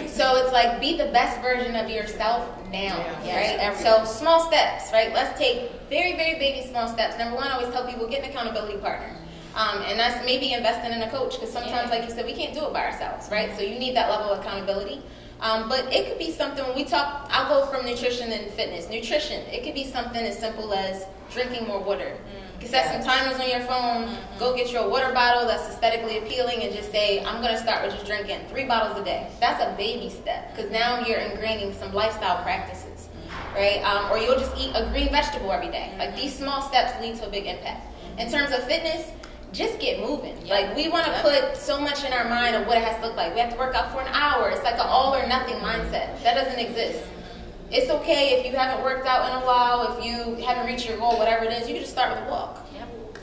So it's like, be the best version of yourself now, right? And so small steps, right? Let's take very, very baby small steps. Number one, I always tell people, get an accountability partner. And that's maybe investing in a coach because sometimes, like you said, we can't do it by ourselves, right? So you need that level of accountability. But it could be something, when we talk, I'll go from nutrition and fitness. Nutrition, it could be something as simple as drinking more water. Set some timers on your phone, go get your water bottle that's aesthetically appealing and just say, I'm going to start with just drinking 3 bottles a day. That's a baby step because now you're ingraining some lifestyle practices, right? Or you'll just eat a green vegetable every day. Like these small steps lead to a big impact. In terms of fitness, just get moving. Like we want to put so much in our mind of what it has to look like. We have to work out for an hour. It's like an all or nothing mindset. That doesn't exist. It's okay if you haven't worked out in a while, if you haven't reached your goal, whatever it is, you can just start with a walk.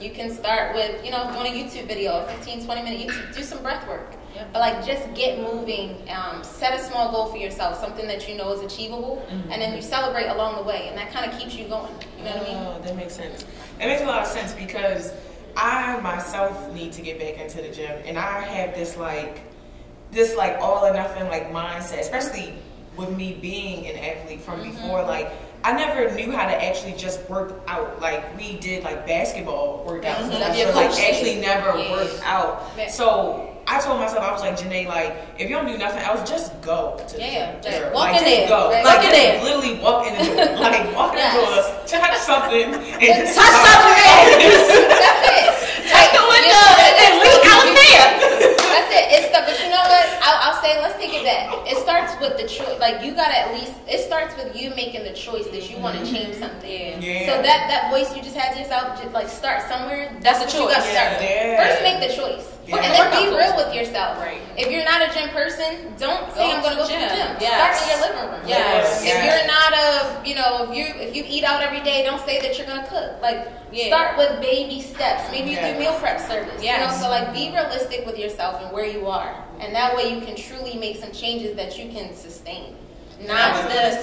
You can start with, you know, doing a YouTube video, a 15, 20-minute YouTube, do some breath work. But, like, just get moving. Set a small goal for yourself, something that you know is achievable, and then you celebrate along the way, and that kind of keeps you going. You know what I mean? Oh, that makes sense. It makes a lot of sense because I, myself, need to get back into the gym, and I have this, like, all or nothing, like, mindset, especially with me being an athlete from before, like, I never knew how to actually just work out. Like, we did, like, basketball workouts and stuff, so, like, actually never worked out. So, I told myself, I was like, Janay, like, if you don't do nothing else, just go to the gym. Just walk in there. Like, just literally walk in the door. Like, walk in the door, touch something, and just touch something. That's it. Take the window and then leave out there. That's it. It's the, but you know what? I'll say, let's take it back. It starts with the choice. Like, you got to at least, it starts with you making the choice that you want to change something. So that voice you just had to yourself, just like start somewhere. That's a choice. You got to start. First make the choice. And then be real with yourself. Right. If you're not a gym person, don't say, I'm going to go to the gym. Start in your living room. If you're not a, you know, if you eat out every day, don't say that you're going to cook. Like, start with baby steps. Maybe you do meal prep service. You know, so, like, be realistic with yourself and where you are. And that way you can truly make some changes that you can sustain. That's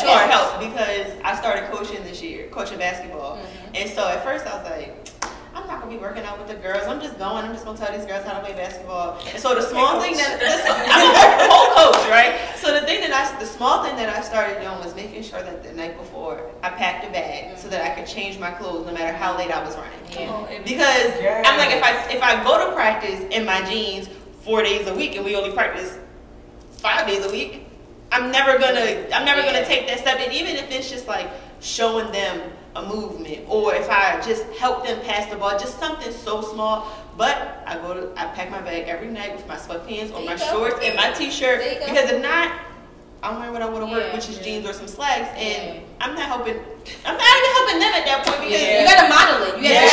sure helped because I started coaching this year, coaching basketball. And so at first I was like, I'm not going to be working out with the girls. I'm just going to tell these girls how to play basketball. And so the small thing that, I'm a whole coach, right? So the small thing that I started doing was making sure that the night before I packed a bag so that I could change my clothes no matter how late I was running. Because I'm like, if I go to practice in my jeans 4 days a week and we only practice 5 days a week, I'm never gonna take that step. And even if it's just like showing them a movement, or if I just help them pass the ball, just something so small. But I pack my bag every night with my sweatpants or my shorts and my t-shirt, because if not, I'm wearing what I want to wear, which is jeans or some slacks, and I'm not even helping them at that point, because you gotta model it. You gotta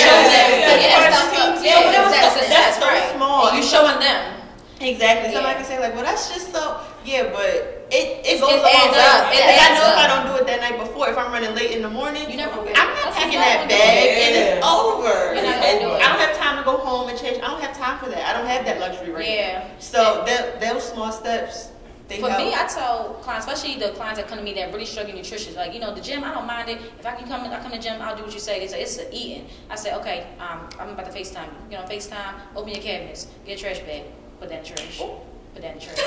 show them. That's so small. You're showing them. Exactly. Somebody can say like, well, that's just so, but it goes all up. Because I know if I don't do it that night before, if I'm running late in the morning, I'm not packing that bag, and it's over. I don't have time to go home and change. I don't have time for that. I don't have that luxury right now. So those small steps. For me, I tell clients, especially the clients that come to me that really struggle nutrition, like, the gym, I don't mind it. If I can come to the gym, I'll do what you say. They say, it's eating. I say, okay, I'm about to FaceTime you. FaceTime, open your cabinets, get a trash bag, put that in the trash. Ooh. Put that in the trash.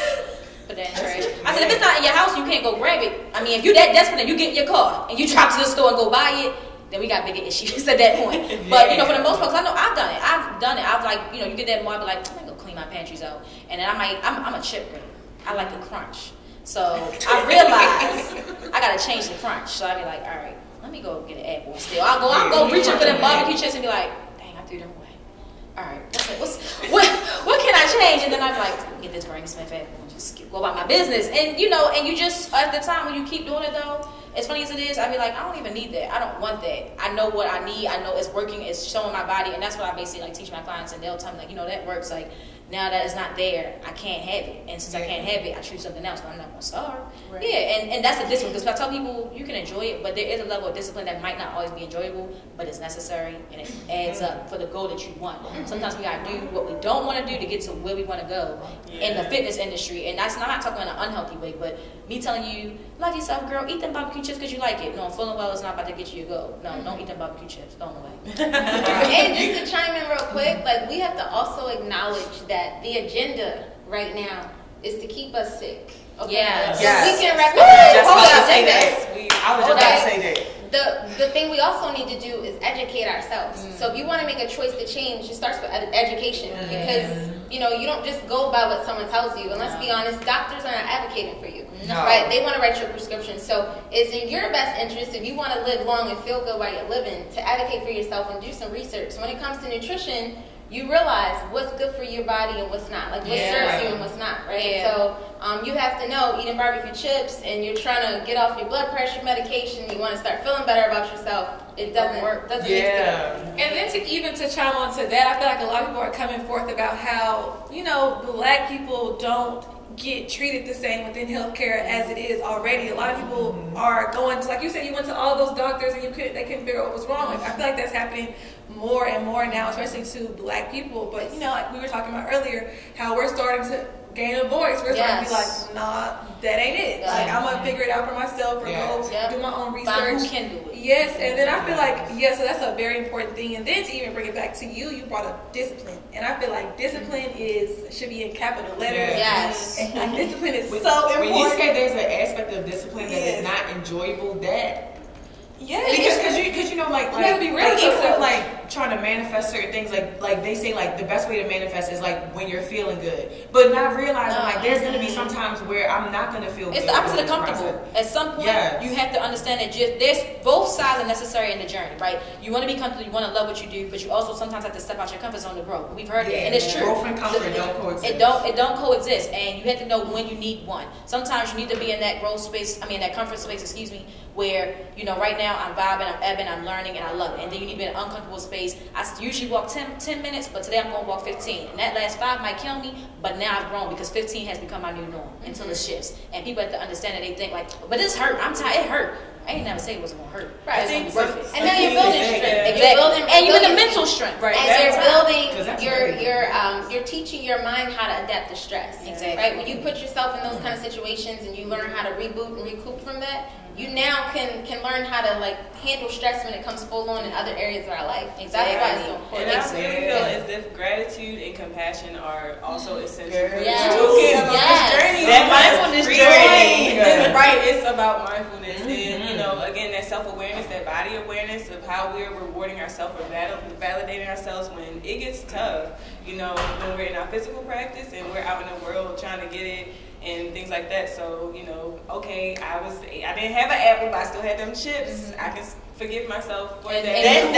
Put that in the trash. I said, if it's not in your house, you can't go grab it. I mean, if you're that desperate and you get in your car and you drive to the store and go buy it, then we got bigger issues at that point. But, for the most part, I know I've done it. I've like, you get that more, I'll be like, I'm going to go clean my pantries out. And then I'm a chipper. I like the crunch. So I realized I got to change the crunch. So I'd be like, all right, let me go get an apple still. I'll go reach up for them barbecue chips and be like, dang, I threw them away. All right, what can I change? And then I'd be like, get this Granny Smith apple and just go about my business. And, and you just, at the time when you keep doing it, though, as funny as it is, I'd be like, I don't even need that. I don't want that. I know what I need. I know it's working. It's showing my body. And that's what I basically like teach my clients. And they'll tell me, like, that works. Like, now that it's not there, I can't have it. And since I can't have it, I choose something else, but I'm not going to starve. Right. Yeah, and that's the discipline. Because I tell people, you can enjoy it, but there is a level of discipline that might not always be enjoyable, but it's necessary, and it adds up for the goal that you want. Sometimes we got to do what we don't want to do to get to where we want to go in the fitness industry. And that's not talking in an unhealthy way, but me telling you, love yourself, girl, eat them barbecue chips because you like it. No, full and well, it's not about to get you a goal. No, don't eat them barbecue chips. Don't wait. And just to chime in real quick, like, we have to also acknowledge that the agenda right now is to keep us sick. Okay? Yes. We can recognize. I was just about to say that. The thing we also need to do is educate ourselves. So if you want to make a choice to change, it starts with education. Because, you don't just go by what someone tells you. And let's be honest, doctors are not advocating for you. Right? They want to write your prescription. So it's in your best interest, if you want to live long and feel good while you're living, to advocate for yourself and do some research. So when it comes to nutrition, you realize what's good for your body and what's not. Like, what serves you and what's not, right? Yeah. So you have to know, eating barbecue chips and you're trying to get off your blood pressure medication, you want to start feeling better about yourself, it doesn't work. And then to chime on to that, I feel like a lot of people are coming forth about how, black people don't get treated the same within healthcare as it is already. A lot of people are going to, like you said, you went to all those doctors and they couldn't figure out what was wrong. Like, I feel like that's happening more and more now, especially to black people. But like we were talking about earlier, how we're starting to gain a voice. We're starting to be like, nah, that ain't it. Like, I'm gonna figure it out for myself, or go do my own research. And then I feel like, so that's a very important thing. And then to even bring it back to you brought up discipline. And I feel like discipline should be in capital letters. And like, discipline is so important. When you say there's an aspect of discipline that is not enjoyable, because you gotta be real. Like trying to manifest certain things, like they say, like the best way to manifest is like when you're feeling good, but not realizing like there's gonna be some times where I'm not gonna feel good. It's the opposite of comfortable. At some point, you have to understand that there's both sides are necessary in the journey, right? You want to be comfortable, you want to love what you do, but you also sometimes have to step out your comfort zone to grow. We've heard it, and it's true. Growth and comfort don't coexist. It don't coexist, and you have to know when you need one. Sometimes you need to be in that growth space. I mean, that comfort space. Excuse me, where right now I'm vibing, I'm ebbing, I'm learning, and I love it. And then you need to be in an uncomfortable space. I usually walk 10 minutes, but today I'm going to walk 15. And that last 5 might kill me, but now I've grown because 15 has become my new norm until it shifts. And people have to understand that they think like, but this hurt. I'm tired. It hurt. I ain't never say it wasn't going to hurt. Right. It's worth it. And now you're building strength. Exactly. And even the mental strength. Right. As you're building, you're teaching your mind how to adapt to stress. Exactly. Right. When you put yourself in those kind of situations and you learn how to reboot and recoup from that, you now can learn how to like handle stress when it comes full on in other areas of our life. Exactly. That's why it's so important. And I really feel as if gratitude and compassion are also essential. Mindfulness journey. It's about mindfulness and again that self awareness that body awareness of how we're rewarding ourselves or validating ourselves when it gets tough, you know, when we're in our physical practice and we're out in the world trying to get it and things like that. So, you know, okay, I didn't have an apple, but I still had them chips. I can forgive myself for that. And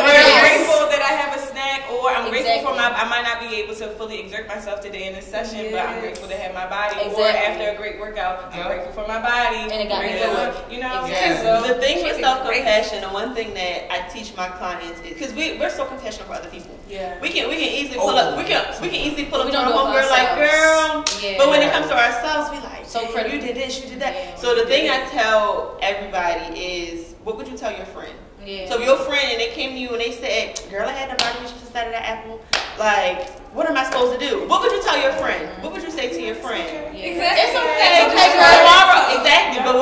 I'm grateful that I have a snack, or I'm grateful for I might not be able to fully exert myself today in this session, but I'm grateful to have my body. Or after a great workout, I'm grateful for my body. And it got me going. You know, so the thing with self-compassion, the one thing that I teach my clients is because we're so compassionate for other people. Yeah. We can easily pull up. We can easily pull up on a homegirl like, girl. Yeah. But when it comes to ourselves, we like, so you did this, you did that. Yeah. So the thing I tell everybody is, what would you tell your friend? Yeah. So if your friend and they came to you and they said, girl, I had the body just inside of that apple, like, what am I supposed to do? What would you tell your friend? What would you say to your friend? Yeah. Exactly. It's okay. It's okay, tomorrow. Exactly. But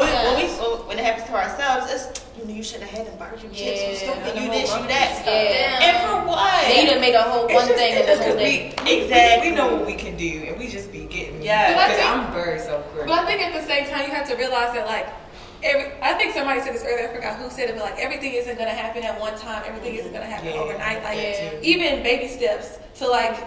when it happens to ourselves, it's, you know, you shouldn't have had them barbecue chips. You stupid. You this, you that. Yeah. And for what? They done made a whole one thing in the whole thing. Exactly. We know what we can do, and we just be getting it. Yeah. Because I'm very self-critical. But I think at the same time, you have to realize that, like, I think somebody said this earlier, I forgot who said it, but like everything isn't going to happen at one time, everything isn't going to happen overnight, like even baby steps to like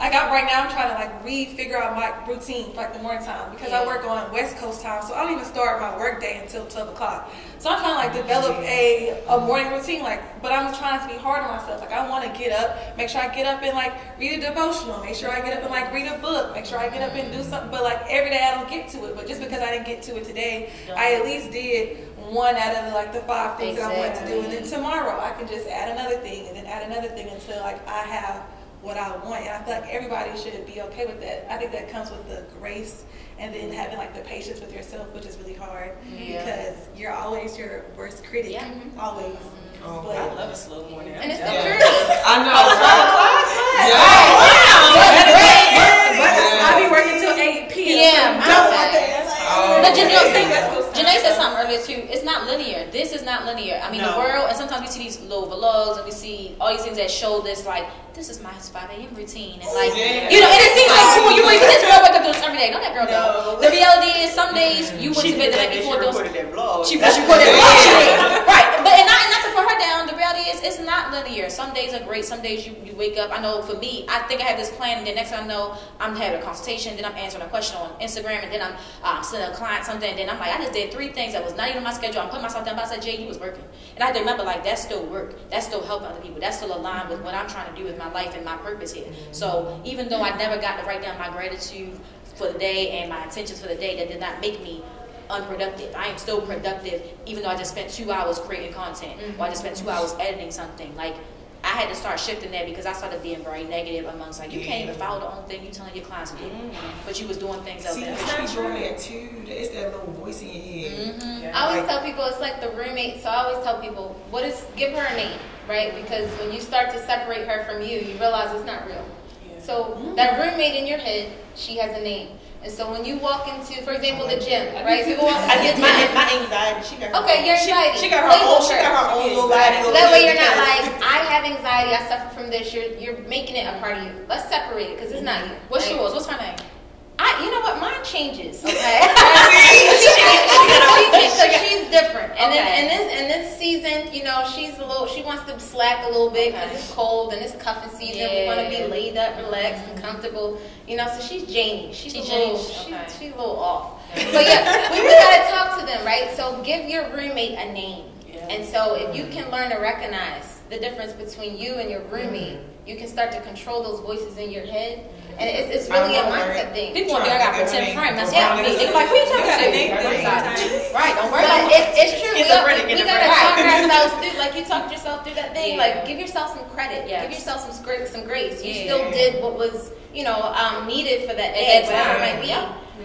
right now I'm trying to like figure out my routine for like the morning time, because I work on West Coast time, so I don't even start my work day until 12 o'clock. So I'm trying to like develop a morning routine, like, but I'm trying to be hard on myself. Like I want to get up, make sure I get up and like read a devotional, make sure I get up and like read a book, make sure I get up and do something. But like every day I don't get to it. But just because I didn't get to it today, I at least did one out of the five things that I want to do. And then tomorrow I can just add another thing and then add another thing until like I have what I want. And I feel like everybody should be okay with that. I think that comes with the grace and then having like the patience with yourself, which is really hard because you're always your worst critic. Yeah. Always. Oh, but I love a slow morning. And it's the truth. I know. I'll be working till 8 p.m. But Janay said something earlier too. It's not linear. This is not linear. I mean, the world, and sometimes we see these little vlogs and we see all these things that show this, like, this is my 5 a.m. routine. And like, you know, and it seems like, cool, you wake up, this girl wake up every day. Don't that girl know. The reality is some days you went to bed the night before. She recorded that vlog. Right. But not to put her down, the reality is it's not linear. Some days are great. Some days you wake up. I know for me, I think I had this plan, and the next time I know I'm having a consultation, then I'm answering a question on Instagram, and then I'm sending a client something, and then I'm like, I just did 3 things that was not even on my schedule. I'm putting myself down, but I said, Jay, you was working. And I had to remember, like, that's still work. That's still helping other people. That's still aligned with what I'm trying to do with my life and my purpose here. So even though I never got to write down my gratitude for the day and my intentions for the day, that did not make me unproductive. I am still productive, even though I just spent 2 hours creating content, or I just spent 2 hours editing something. Like, I had to start shifting that because I started being very negative amongst, like, you can't even follow the only thing you telling your clients to do, but you was doing things else. See, it's not your roommate too. It's that little voice in your head. I always tell people it's like the roommate. So I always tell people, give her a name, right? Because when you start to separate her from you, you realize it's not real. So that roommate in your head, she has a name. And so when you walk into, for example, the gym, right? People walk into the gym. My anxiety, she got her anxiety. She got her own little anxiety. So that way you're not like, I have anxiety, I suffer from this. You're making it a part of you. Let's separate it because it's not you. What's yours? What's her name? You know what? Mine changes. Okay. She's different. And in this season, you know, she wants to slack a little bit because it's cold and it's cuffing season. Yeah. We want to be laid up, relaxed, and comfortable. You know, so she's Janie. She's a little off. But yeah, we gotta talk to them, right? So give your roommate a name. Yeah. And so if you can learn to recognize the difference between you and your roommate, you can start to control those voices in your head. And it's really a mindset thing. People think I got to pretend friend. That's what I mean. They're like, who you talking to? Right, don't worry about it. It's true. We got to talk ourselves through, like you talked yourself through that thing. Like, give yourself some credit. Yes. Give yourself some grace. You still did what was, you know, needed for that day, whatever it might be,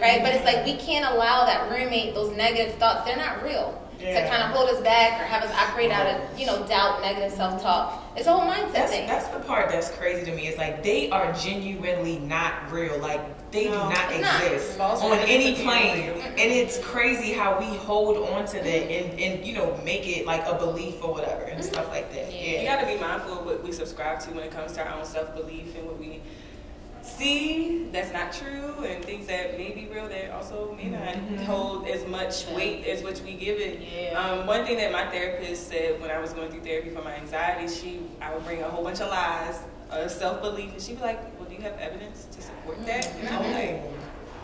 right? But it's like we can't allow that roommate, those negative thoughts, they're not real. To kind of hold us back or have us operate out of, you know, doubt, negative self-talk. It's a whole mindset thing. That's the part that's crazy to me. It's like they are genuinely not real. Like they do not exist on any plane. And it's crazy how we hold on to that and you know, make it like a belief or whatever and stuff like that. Yeah. You got to be mindful of what we subscribe to when it comes to our own self-belief and what we see that's not true and things that may be real that also may not hold as much weight as what we give it. Yeah. One thing that my therapist said when I was going through therapy for my anxiety, I would bring a whole bunch of lies, self-belief, and she'd be like, well, do you have evidence to support that? And I was like,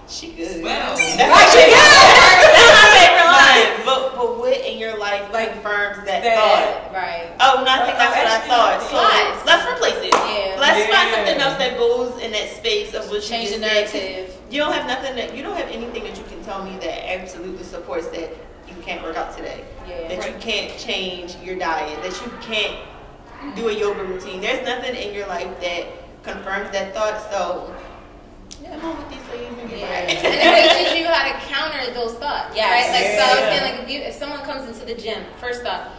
she good. Wow. That's like, she good. That's my favorite line. But what in your life confirms that thought? Right. Oh, no, I think that's what I thought. So let's replace it. Yeah. Let's find something else that goes in that space of what you just said. You don't have nothing that, you don't have anything that you can tell me that absolutely supports that you can't work out today. Yeah. That you can't change your diet. That you can't do a yoga routine. There's nothing in your life that confirms that thought. So yeah, I'm on with these ladies and it teaches you how to counter those thoughts. Yes. Right? Like so I was saying, like if someone comes into the gym, first off,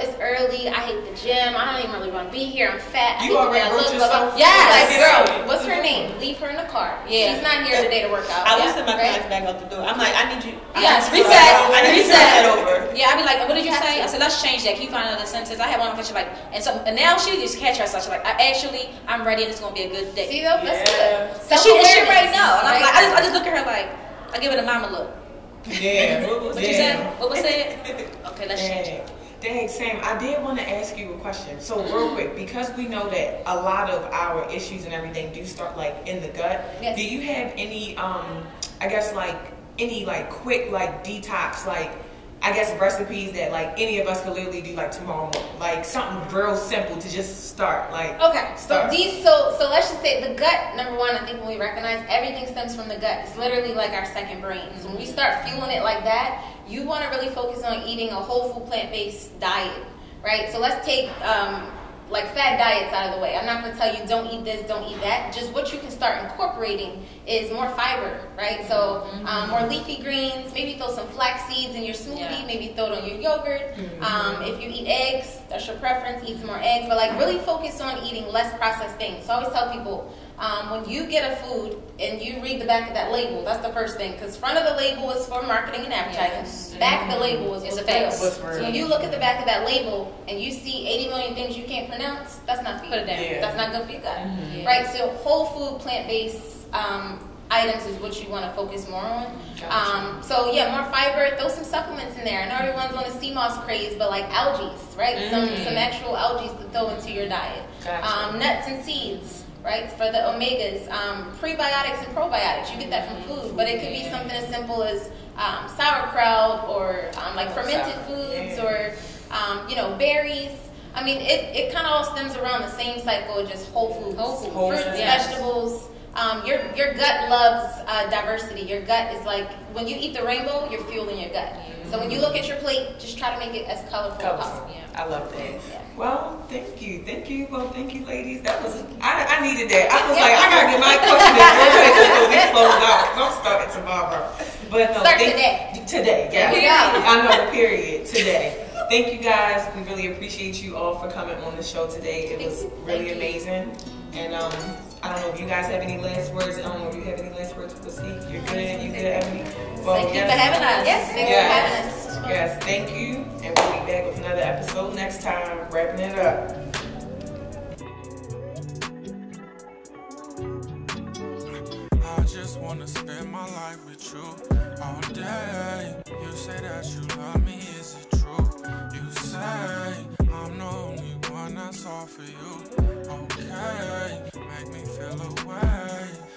it's early, I hate the gym, I don't even really want to be here, I'm fat, you already hurt yourself. Like girl, what's her name? Leave her in the car. Yeah. She's not here today to work out. I will send my clients back out the door. I'm like, I need you. I need to reset. Yeah, I'd be like, what did you say? I said, let's change that. Can you find another sentence? I had one question like, and now she just catch herself. She's like, I'm ready and it's gonna be a good day. See though, that's good. So she right now. And I'm like, I just look at her like, I give it a mama look. Yeah. What you said? What was said? Okay, let's change it. Dang, Sam, I did want to ask you a question. So real quick, because we know that a lot of our issues and everything do start like in the gut. Yes. Do you have any, I guess like any like quick like detox, like I guess recipes that like any of us could literally do like tomorrow morning, like something real simple to just start like. Okay, so let's just say the gut, number one, I think when we recognize everything stems from the gut. It's literally like our second brain. So when we start fueling it like that, you want to really focus on eating a whole food plant-based diet, right? So let's take like fad diets out of the way. I'm not going to tell you don't eat this, don't eat that. Just what you can start incorporating is more fiber, right? So more leafy greens, maybe throw some flax seeds in your smoothie, maybe throw it on your yogurt. If you eat eggs, that's your preference, eat some more eggs. But like really focus on eating less processed things. So I always tell people, when you get a food and you read the back of that label, that's the first thing. Because front of the label is for marketing and advertising. Yes. Back of the label is for sales. So when you look at the back of that label and you see 80 million things you can't pronounce, that's not for you. Put it down. Yeah. That's not good for your gut. Mm-hmm. Right? So whole food, plant-based items is what you want to focus more on. Gotcha. So yeah, more fiber. Throw some supplements in there. I know everyone's on a sea moss craze, but like algae, right? Some actual algae to throw into your diet. Gotcha. Nuts and seeds. Right, for the omegas, prebiotics and probiotics, you get that from food, but it could be something as simple as sauerkraut or like fermented foods or berries. I mean, it kind of all stems around the same cycle, just whole foods, fruits, vegetables. Your gut loves diversity. Your gut is like when you eat the rainbow, you're fueling your gut. So when you look at your plate, just try to make it as colorful as possible. Yeah. I love that. Yeah. Well, thank you. Well, thank you, ladies. That was I needed that. I was like, I gotta get my question before we close out. I'm starting tomorrow, but no, today, guys. Yeah. I know. Period. Today. Thank you, guys. We really appreciate you all for coming on the show today. It was really amazing, and I don't know if you guys have any last words. If you have any last words for Seek, you're good. You could have any. Well, thank you for having us. Yes, thank you for having us. Yes, thank you. And we'll be back with another episode next time, wrapping it up. I just want to spend my life with you all day. You say that you love me, is it true? You say I'm the only one that's all for you. Okay, make me feel away.